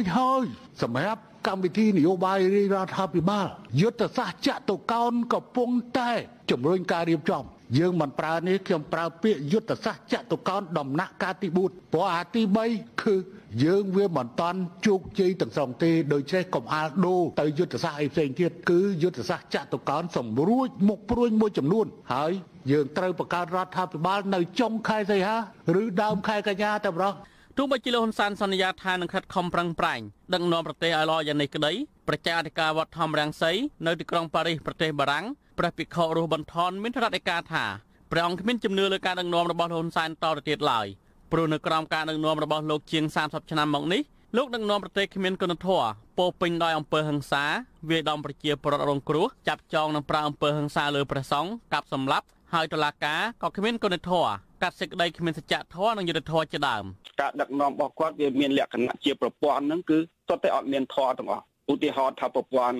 ចហើយសម្រាប់កម្មវិធីនយោបាយរដ្ឋាភិបាលយុទ្ធសាស្ត្រចតុកោណកំពុងតែជំរុញការរៀបចំយើងមិនប្រើនេះខ្ញុំប្រើពាក្យយុទ្ធសាស្ត្រចតុកោណដំណាក់កាលទី4ព្រោះអាទី3គឺយើងវាមិនតាន់ជោគជ័យទាំងស្រុងទេដូច្នេះកុំអាលដូរទៅយុទ្ធសាស្ត្រអីផ្សេងទៀតគឺយុទ្ធសាស្ត្រចតុកោណសម្រួចមុខព្រួញមួយចំនួនហើយយើងត្រូវបង្កើតរដ្ឋាភិបាលនៅចុងខែសីហាឬដើមខែកញ្ញាតែប៉ុណ្ណោះទោះបីជាលោកហ៊ុនសែនសន្យាថានឹងខិតខំប្រឹងប្រែងដឹកនាំប្រទេសឲ្យល្អយ៉ាងនេះក្តីប្រជាអធិការវត្តធម្មរាំងសីនៅទីក្រុងប៉ារីសប្រទេសបារាំងព្រះភិក្ខុរស់បន្ថនមានថ្នាក់ឯកាថាព្រះអង្គគ្មានជំនឿលើការដឹកនាំរបស់លោកហ៊ុនសែនតទៅទៀតឡើយព្រោះនៅក្រោមការដឹកនាំរបស់លោកជាង30ឆ្នាំមកនេះលោកដឹកនាំប្រទេសគ្មានគុណធម៌ពោពេញដោយអំពើហិង្សាវាយដំប្រជាពលរដ្ឋរងគ្រោះចាប់ចងនិងប្រើអំពើហិង្សាលើព្រះសង្ឃកាប់សម្លាប់ហើយតុលាការក៏គ្មានគុណធម៌កាត់សេចក្តីគ្មានសច្ចធម៌និងយុត្តិធម៌ជាដើមការដឹកនាំរបស់គាត់វាមានលក្ខណៈជាប្រព័ន្ធហ្នឹងគឺសុទ្ធតែអត់មានធម៌ទាំងអស់ ឧទាហរណ៍ថាប្រព័ន្ធ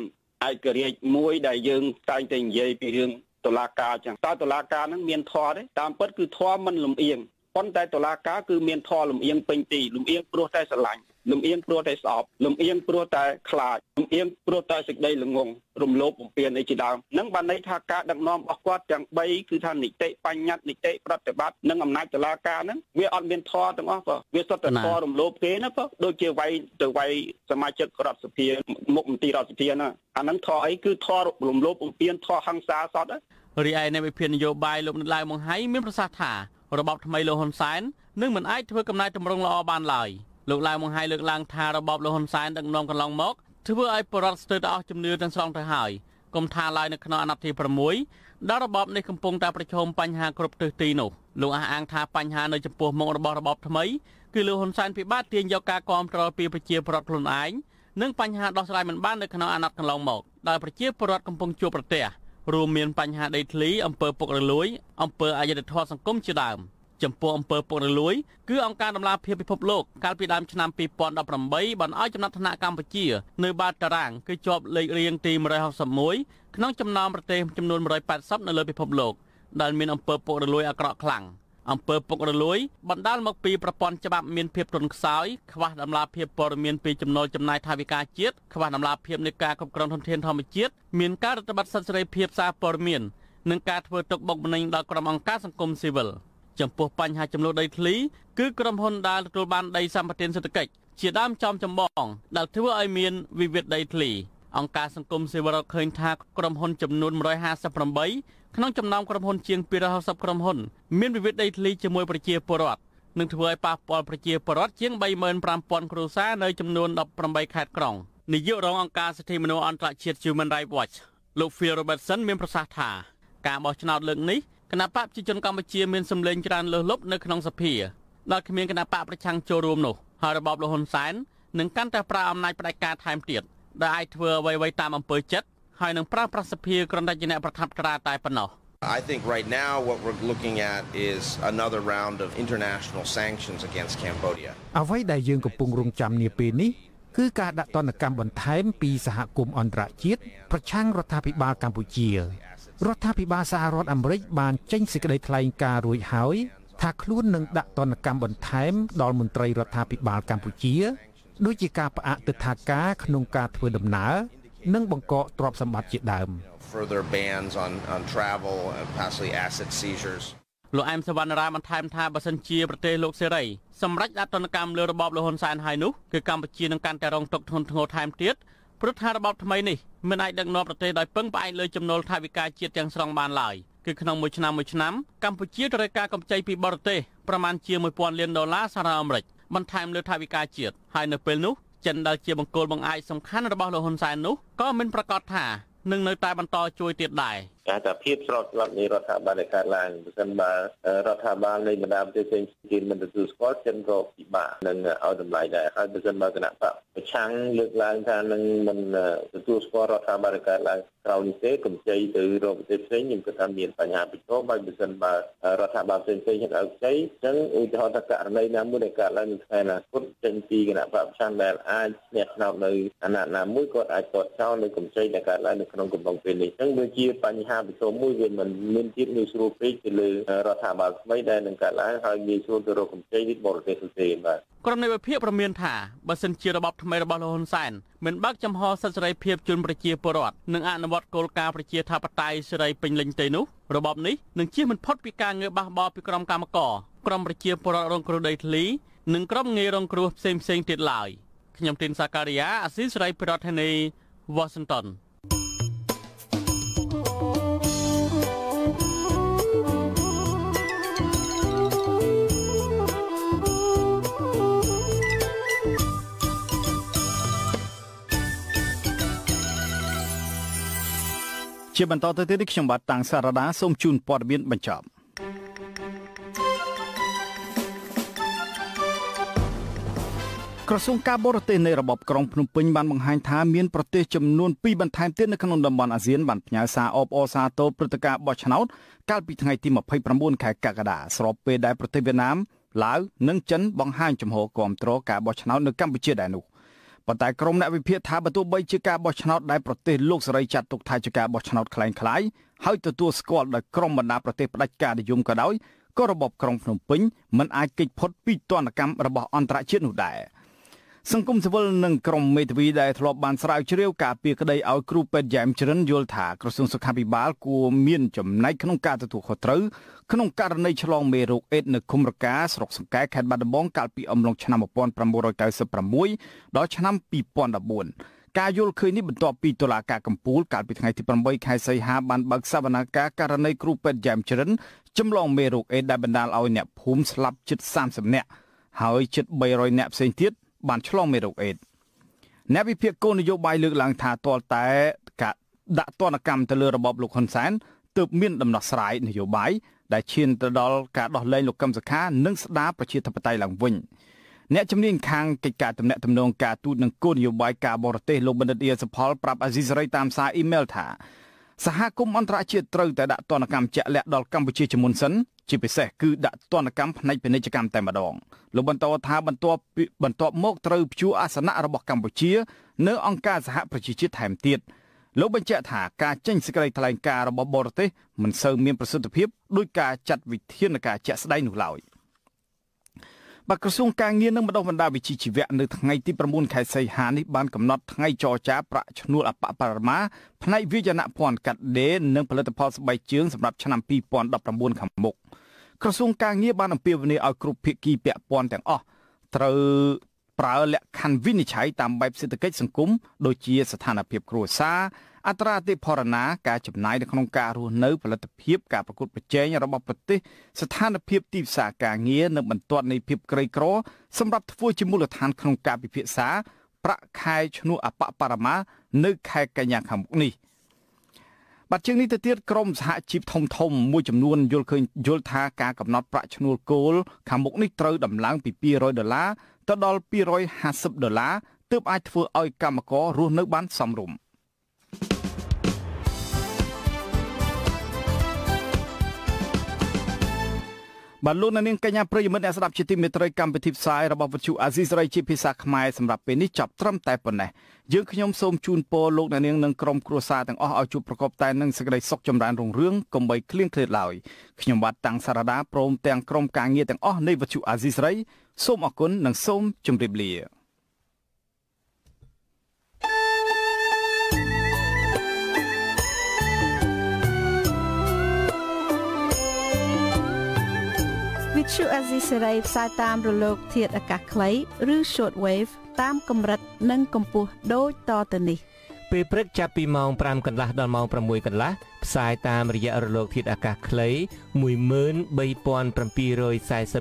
ឯករាជ្យមួយដែលយើងតែងតែនិយាយពីរឿងតុលាការចឹងតើតុលាការនឹងមានធម៌ទេតាមពិតគឺធម៌មិនលំអៀងប៉ុន្តែតុលាការគឺមានធម៌លំអៀងពេញទីលំអៀងព្រោះតែស្រឡាញ់លំអៀងព្រោះតែស្អប់លំអៀងព្រោះតែខ្លាចលំអៀងព្រោះតែសេចក្តីល្ងងរំលោភបំពានអីជាដើមនឹងបានន័យថាការដឹកនាំរបស់គាត់ទាំង3គឺថានីតិបញ្ញត្តិនីតិប្រតិបត្តិនិងអំណាចតុលាការហ្នឹងវាអត់មានធម៌ទាំងអស់បើវាសុទ្ធតែធម៌រំលោភគេណាបើដូចជាវាយទៅវាយសមាជិករដ្ឋសភាមុខមន្ត្រីរដ្ឋសភាណាអាហ្នឹងធម៌អីគឺធម៌រំលោភបំពានធម៌ហិង្សាសតរីឯអ្នកវិភាគនយោបាយលោកនៅឡាវម៉ុងហៃមានប្រសាសន៍ថារបបថ្មីលោកហ៊ុនសែននឹងមិនអាចធ្វើកំណែតម្រង់ល្អបានឡើយលោកឡាវម៉ុងហៃលើកឡើងថារបបលោកហ៊ុនសែនដឹកនាំកន្លងមកធ្វើឲ្យបរិវត្តស្ទើរតែអស់ជំនឿទាំងស្រុងទៅហើយគំថាឡើយនៅក្នុងអាណត្តិទី6ដែលរបបនេះកំពុងតែប្រឈមបញ្ហាគ្រប់ទិសទីនោះលោកអះអាងថាបញ្ហានៅចំពោះមុខរបស់របបថ្មីគឺលោកហ៊ុនសែនពិបាកទាញយកការគ្រប់គ្រងពីប្រជាពលរដ្ឋខ្លួនឯងនិងបញ្ហាដោះស្រាយមិនបាននៅក្នុងអាណត្តិកន្លងមកដែលប្រជាពលរដ្ឋកំពុងជួបប្រទះរួមមានបញ្ហាដីធ្លីអំពើពុករលួយអំពើអយុត្តិធម៌សង្គមជាដើមចំពោះអំពើពុករលួយគឺអង្គការដំណាភៀបពិភពលោកកាលពីដើមឆ្នាំ2018បានឲ្យចំណាត់ថ្នាក់កម្ពុជានៅបាតតារាងគឺជាប់លេខរៀងទី161ក្នុងចំណោមប្រទេសចំនួន180នៅលើពិភពលោកដែលមានអំពើពុករលួយអាក្រក់ខ្លាំងអំពើពុករលួយបណ្ដាលមកពីប្រព័ន្ធច្បាប់មានភាពទន់ខ្សោយខ្វះដំណាភៀបព័ត៌មានពីចំណូលចំណាយថវិកាជាតិខ្វះដំណាភៀបនៃការគ្រប់គ្រងធនធានធម្មជាតិមានការរឹតបន្តឹងសិទ្ធិសេរីភាពសារព័ត៌មាននិងការធ្វើទុកបុកម្នេញដល់ក្រុមអង្គការសង្គមស៊ីវិលចំពោះបញ្ហាចំនួនដីធ្លីគឺក្រុមហ៊ុនដែលទទួលបានដីសម្បត្តិសេដ្ឋកិច្ចជាដើមចំចម្បងដែលធ្វើឲ្យមានវិវាទដីធ្លីអង្គការសង្គមស៊ីវិលឃើញថាក្រុមហ៊ុនចំនួន158ក្នុងចំណោមក្រុមហ៊ុនជាង260ក្រុមហ៊ុនមានវិវាទដីធ្លីជាមួយប្រជាពលរដ្ឋនិងធ្វើឲ្យប៉ះពាល់ប្រជាពលរដ្ឋជាង 35,000 គ្រួសារនៅចំនួន18ខេត្តក្រុងនាយករងអង្គការសិទ្ធិមនុស្សអន្តរជាតិ Human Rights Watch លោក Phil Robertson មានប្រសាសន៍ថាការបោះឆ្នោតលើកនេះគណៈបកប្រជាជនកម្ពុជាមានសម្លេងច្រើនលើសលប់នៅក្នុងសភាដោយគ្មានគណៈបកប្រឆាំងចូលរួមនោះហើយរបបលោកហ៊ុនសែននឹងកាន់តែប្រើអំណាចផ្ដាច់ការថែមទៀតដែលអាចធ្វើអ្វីៗតាមអំពើចិត្តហើយនឹងប្រើប្រាស់សភាគ្រាន់តែជាអ្នកប្រកាសត្រាតែប៉ុណ្ណោះI think right now what we're looking at is another round of international sanctions against Cambodia អ្វីដែលយើងកំពុងរងចាំនាពេលនេះគឺការដាក់ទណ្ឌកម្មបន្ថែមពីសហគមន៍អន្តរជាតិប្រឆាំងរដ្ឋាភិបាលកម្ពុជារដ្ឋាភិបាលសហរដ្ឋអាមេរិកបានចេញសេចក្តីថ្លែងការណ៍រួចហើយថាខ្លួននឹងដាក់ទណ្ឌកម្មបន្ថែមដល់មន្ត្រីរដ្ឋាភិបាលកម្ពុជាដូចជាការផ្អាកទិដ្ឋាការក្នុងការធ្វើដំណើរនិងបង្កកទ្រព្យសម្បត្តិជាដើមលោកអែមសវណ្ណរាបន្ថែមថាបើសិនជាប្រទេសលោកសេរីសម្រេចដាក់ទណ្ឌកម្មលើរបបលោកហ៊ុនសែនហើយនោះគឺកម្ពុជានឹងកាន់តែរងទុក្ខធ្ងន់ធ្ងរថែមទៀតព្រោះថារបបថ្មីនេះមិនអាចដឹកនាំប្រទេសដោយពឹងផ្អែកលើចំណូលថវិកាជាតិទាំងស្រុងបានឡើយគឺក្នុងមួយឆ្នាំកម្ពុជាត្រូវការកម្ចីពីបរទេសប្រមាណជា$1000 លានសហរដ្ឋអាមេរិកបន្ថែមលើថវិកាជាតិហើយនៅពេលនោះចិនដែលជាបង្គោលបង្អែកសំខាន់របស់លោកហ៊ុនសែននោះក៏មិនប្រកាសថានឹងនៅតែបន្តជួយទៀតដែរតែតែភាពស្រោតស្លាប់នៃរដ្ឋាភិបាលដែលកើតឡើងប្រសិនបើរដ្ឋាភិបាលនៃបណ្ដាប្រទេសផ្សេងទៀតមិនទទួលស្គាល់ចិនក៏ពិបាកនឹងឲ្យតម្លៃដែរហើយប្រសិនបើគណៈបកប្រឆាំងលើកឡើងថានឹងមិនទទួលស្គាល់រដ្ឋាភិបាលដែលកើតឡើងក្រោយនេះទេកម្ចីទៅរកប្រទេសផ្សេងខ្ញុំគិតថាមានបញ្ហាប្រឈមហើយប្រសិនបើរដ្ឋាភិបាលផ្សេងៗហិតឲ្យខ្ចីអញ្ចឹងឧទាហរណ៍ថាករណីណាមួយដែលកើតឡើងនៅថ្ងៃអនាគតចេញពីគណៈបកប្រឆាំងដែលអាចស្នះស្នោតនៅអាណត្តិណាមួយគាត់អាចគាត់ចោលនៅកម្ចីដែលកើតឡើងនៅក្នុងកំឡុងពេលនេះអញ្ចឹងវាជាបញ្ហាបទមួយវាមិនមានទៀតនៅស្រួលពេកទៅលើរដ្ឋាភិបាលថ្មីដែលនឹងកើតឡើងហើយងាយស្រួលទៅរកកម្ចីពីបរទេសផ្សេងបាទក្រុមនៃវិភាគប្រមានថាបើសិនជារបបថ្មីរបស់លោកហ៊ុនសែនមិនបើកចំហសិទ្ធិសេរីភាពជូនប្រជាពលរដ្ឋនិងអនុវត្តគោលការណ៍ប្រជាធិបតេយ្យសេរីពេញលេញទេនោះរបបនេះនឹងជៀសមិនផុតពីការងើបបះបោរពីក្រុមកម្មករក្រុមប្រជាពលរដ្ឋរងគ្រោះដីធ្លីនិងក្រុមងាយរងគ្រោះផ្សេងទៀតឡើយខ្ញុំទីនសាការីយ៉ាអាស៊ីសេរីប្រធានាធិបតី Washingtonជាបន្តទៅទៀតខ្ញុំបាទតាំងសារដាសូមជូនព័ត៌មានបញ្ចប់ក្រសួងការបរទេសនៃរបបក្រុងភ្នំពេញបានបង្ហាញថាមានប្រទេសចំនួន2បន្ថែមទៀតនៅក្នុងតំបន់អាស៊ានបានផ្ញើសារអបអរសាទរព្រឹត្តិការណ៍បោះឆ្នោតកាលពីថ្ងៃទី29ខែកក្កដាស្របពេលដែលប្រទេសវៀតណាមឡាវនិងចិនបង្ហាញចំហគាំទ្រការបោះឆ្នោតនៅកម្ពុជាដែរនោះ ប៉ុន្តែក្រុមអ្នកវិភាគថាបើទោះបីជាការបោះឆ្នោតដែលប្រទេសលោកសេរីចាត់ទុកថាជាការបោះឆ្នោតคล้ายៗហើយទទួលស្គាល់ដោយក្រុមបណ្ដាប្រទេសផ្ដាច់ការនិយមក៏ដោយក៏របបក្រុងភ្នំពេញមិនអាចគេចផុតពីទណ្ឌកម្មរបស់អន្តរជាតិនោះដែរសង្គមស៊ីវិលនិងក្រុមមេធាវីដែលធ្លាប់បានស្រាវជ្រាវការពីក្តីឲ្យគ្រូពេទ្យយ៉ែមជ្រិនយល់ថាក្រសួងសុខាភិបាលគួរមានចំណែកក្នុងការទទួលខុសត្រូវក្នុងករណីឆ្លងមេរោគអេដស៍នៅឃុំរកាស្រុកសង្កែខេត្តបាត់ដំបងកាលពីអំឡុងឆ្នាំ1996ដល់ឆ្នាំ2014ការយល់ឃើញនេះបន្ទាប់ពីតុលាការកំពូលកាលពីថ្ងៃទី8ខែសីហាបានបើកសវនាការករណីគ្រូពេទ្យយ៉ែមជ្រិនចម្លងមេរោគអេដស៍ដែលបណ្ដាលឲ្យអ្នកភូមិស្លាប់ជិត30នាក់ហើយជិត300នាក់ផ្សេងទៀតបានឆ្លងមេរោគអេដស៍អ្នកវិភាគគោលនយោបាយលើកឡើងថាទាល់តែការដាក់ទណ្ឌកម្មទៅលើរបបលោកហ៊ុនសែនទើបមានដំណោះស្រាយនយោបាយដែលឈានទៅដល់ការដោះលែងលោកកឹមសុខានិងស្ដារប្រជាធិបតេយ្យឡើងវិញអ្នកជំនាញខាងកិច្ចការទំនាក់ទំនងការទូតនិងគោលនយោបាយការបរទេសលោកបណ្ឌិតអៀសផលប្រាប់អាស៊ីសេរីតាមសារអ៊ីមែលថាសហគមន៍អន្តរជាតិត្រូវតែដាក់ទណ្ឌកម្មជាក់លាក់ដល់កម្ពុជាជាមុនសិនជាពិសេសគឺដាក់ទណ្ឌកម្មផ្នែកពាណិជ្ជកម្មតែម្ដងលោកបន្តថាបន្ទាប់មកត្រូវព្យួរអាសនៈរបស់កម្ពុជានៅអង្គការសហប្រជាជាតិថែមទៀតលោកបញ្ជាក់ថាការចេញសេចក្តីថ្លែងការណ៍របស់បរទេសមិនសូវមានប្រសិទ្ធភាពដោយការចាត់វិធានការជាក់ស្តែងនោះឡើយបាទក្រសួងការងារនិងបណ្ដុះបណ្ដាលវិជ្ជាជីវៈនៅថ្ងៃទី9ខែសីហានេះបានកំណត់ថ្ងៃចរចាប្រាក់ឈ្នួលអបអបរមាផ្នែកវាយនភ័ណ្ឌកាត់ដេរនិងផលិតផលស្បែកជើងសម្រាប់ឆ្នាំ2019ខាងមុខក្រសួងការងារបានអំពាវនាវឲ្យគ្រប់ភាគីពាក់ព័ន្ធទាំងអស់ត្រូវប្រើលក្ខខណ្ឌវិនិច្ឆ័យតាមបែបសេដ្ឋកិច្ចសង្គមដូចជាស្ថានភាពគ្រួសារអត្រាតិផរណាការចំណាយនៅក្នុងការរស់នៅផលិតភាពការប្រកួតប្រជែងរបស់ប្រទេសស្ថានភាពទីផ្សារការងារនិងបន្ទាត់នៃភាពក្រីក្រសម្រាប់ធ្វើជាមូលដ្ឋានក្នុងការពិភាក្សាប្រាក់ខែឈ្នួលអបអបរមានៅខែកញ្ញាខាងមុខនេះបាទជាងនេះទៅទៀតក្រមសហជីពធំមួយចំនួនយល់ថាការកំណត់ប្រាក់ឈ្នួលគោលខាងមុខនេះត្រូវដំឡើងពី$200ទៅដល់$250ទើបអាចធ្វើឲ្យកម្មកររស់នៅបានសមរម្យបានលោកនាងកញ្ញាប្រិយមិត្តអ្នកស្ដាប់ជាទីមេត្រីកម្មវិធីផ្សាយរបស់វិទ្យុអាស៊ីសេរីជាភាសាខ្មែរសម្រាប់ពេលនេះចាប់ត្រឹមតែប៉ុណ្ណេះយើងខ្ញុំសូមជូនពរលោកនាងនិងក្រុមគ្រួសារទាំងអស់ឲ្យជួបប្រកបតែនឹងសេចក្តីសុខចម្រើនរុងរឿងកុំបីឃ្លៀងឃ្លាតឡើយខ្ញុំបាទតាំងសារ៉ាដាព្រមទាំងក្រុមការងារទាំងអស់នៃវិទ្យុអាស៊ីសេរីសូមអរគុណនិងសូមជម្រាបលាវិទ្យុអាស៊ីសេរីផ្សាយតាមរលកធាតុអាកាសខ្លីឬ shortwave តាមកម្រិតនិងកម្ពស់ដូចតទៅនេះពេលព្រឹកចាប់ពីម៉ោង 5:00 កន្លះដល់ម៉ោង 6:00 កន្លះផ្សាយតាមរយៈរលកធាតុអាកាសខ្លី 13740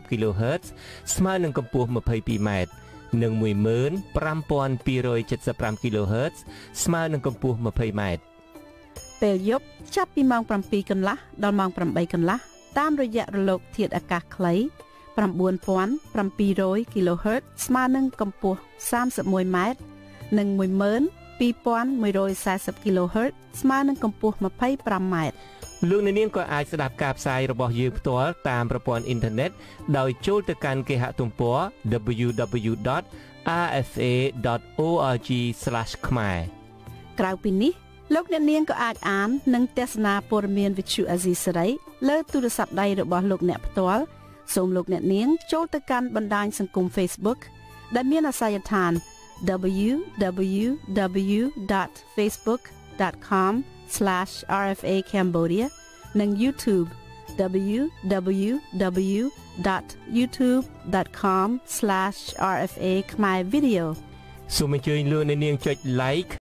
kHz ស្មើនឹងកម្ពស់ 22m និង 15275 kHz ស្មើនឹងកម្ពស់ 20m ពេលយប់ចាប់ពីម៉ោង 7:00 កន្លះដល់ម៉ោង 8:00 កន្លះតាមរយៈរលកធាតុអាកាសខ្លី 9700 kHz ស្មើនឹងកម្ពស់ 31m និង 12140 kHz ស្មើនឹងកម្ពស់ 25m លោកអ្នកនាងក៏អាចស្ដាប់ការផ្សាយរបស់យើងផ្ទាល់តាមប្រព័ន្ធអ៊ីនធឺណិតដោយចូលទៅកាន់គេហទំព័រ www.rfa.org/kmae ក្រៅពីនេះលោកអ្នកនាងក៏អាចអាននិងទស្សនាព័ត៌មានវិទ្យុអាស៊ីសេរីលើទូរស័ព្ទដៃរបស់លោកអ្នកផ្ទាល់សូមលោកអ្នកនាងចូលទៅកាន់បណ្ដាញសង្គម Facebook ដែលមានអាសយដ្ឋាន www.facebook.com/RFA Cambodia និង YouTube www.youtube.com/RFA Khmer Video សូមអញ្ជើញលោកអ្នកនាងចុច Like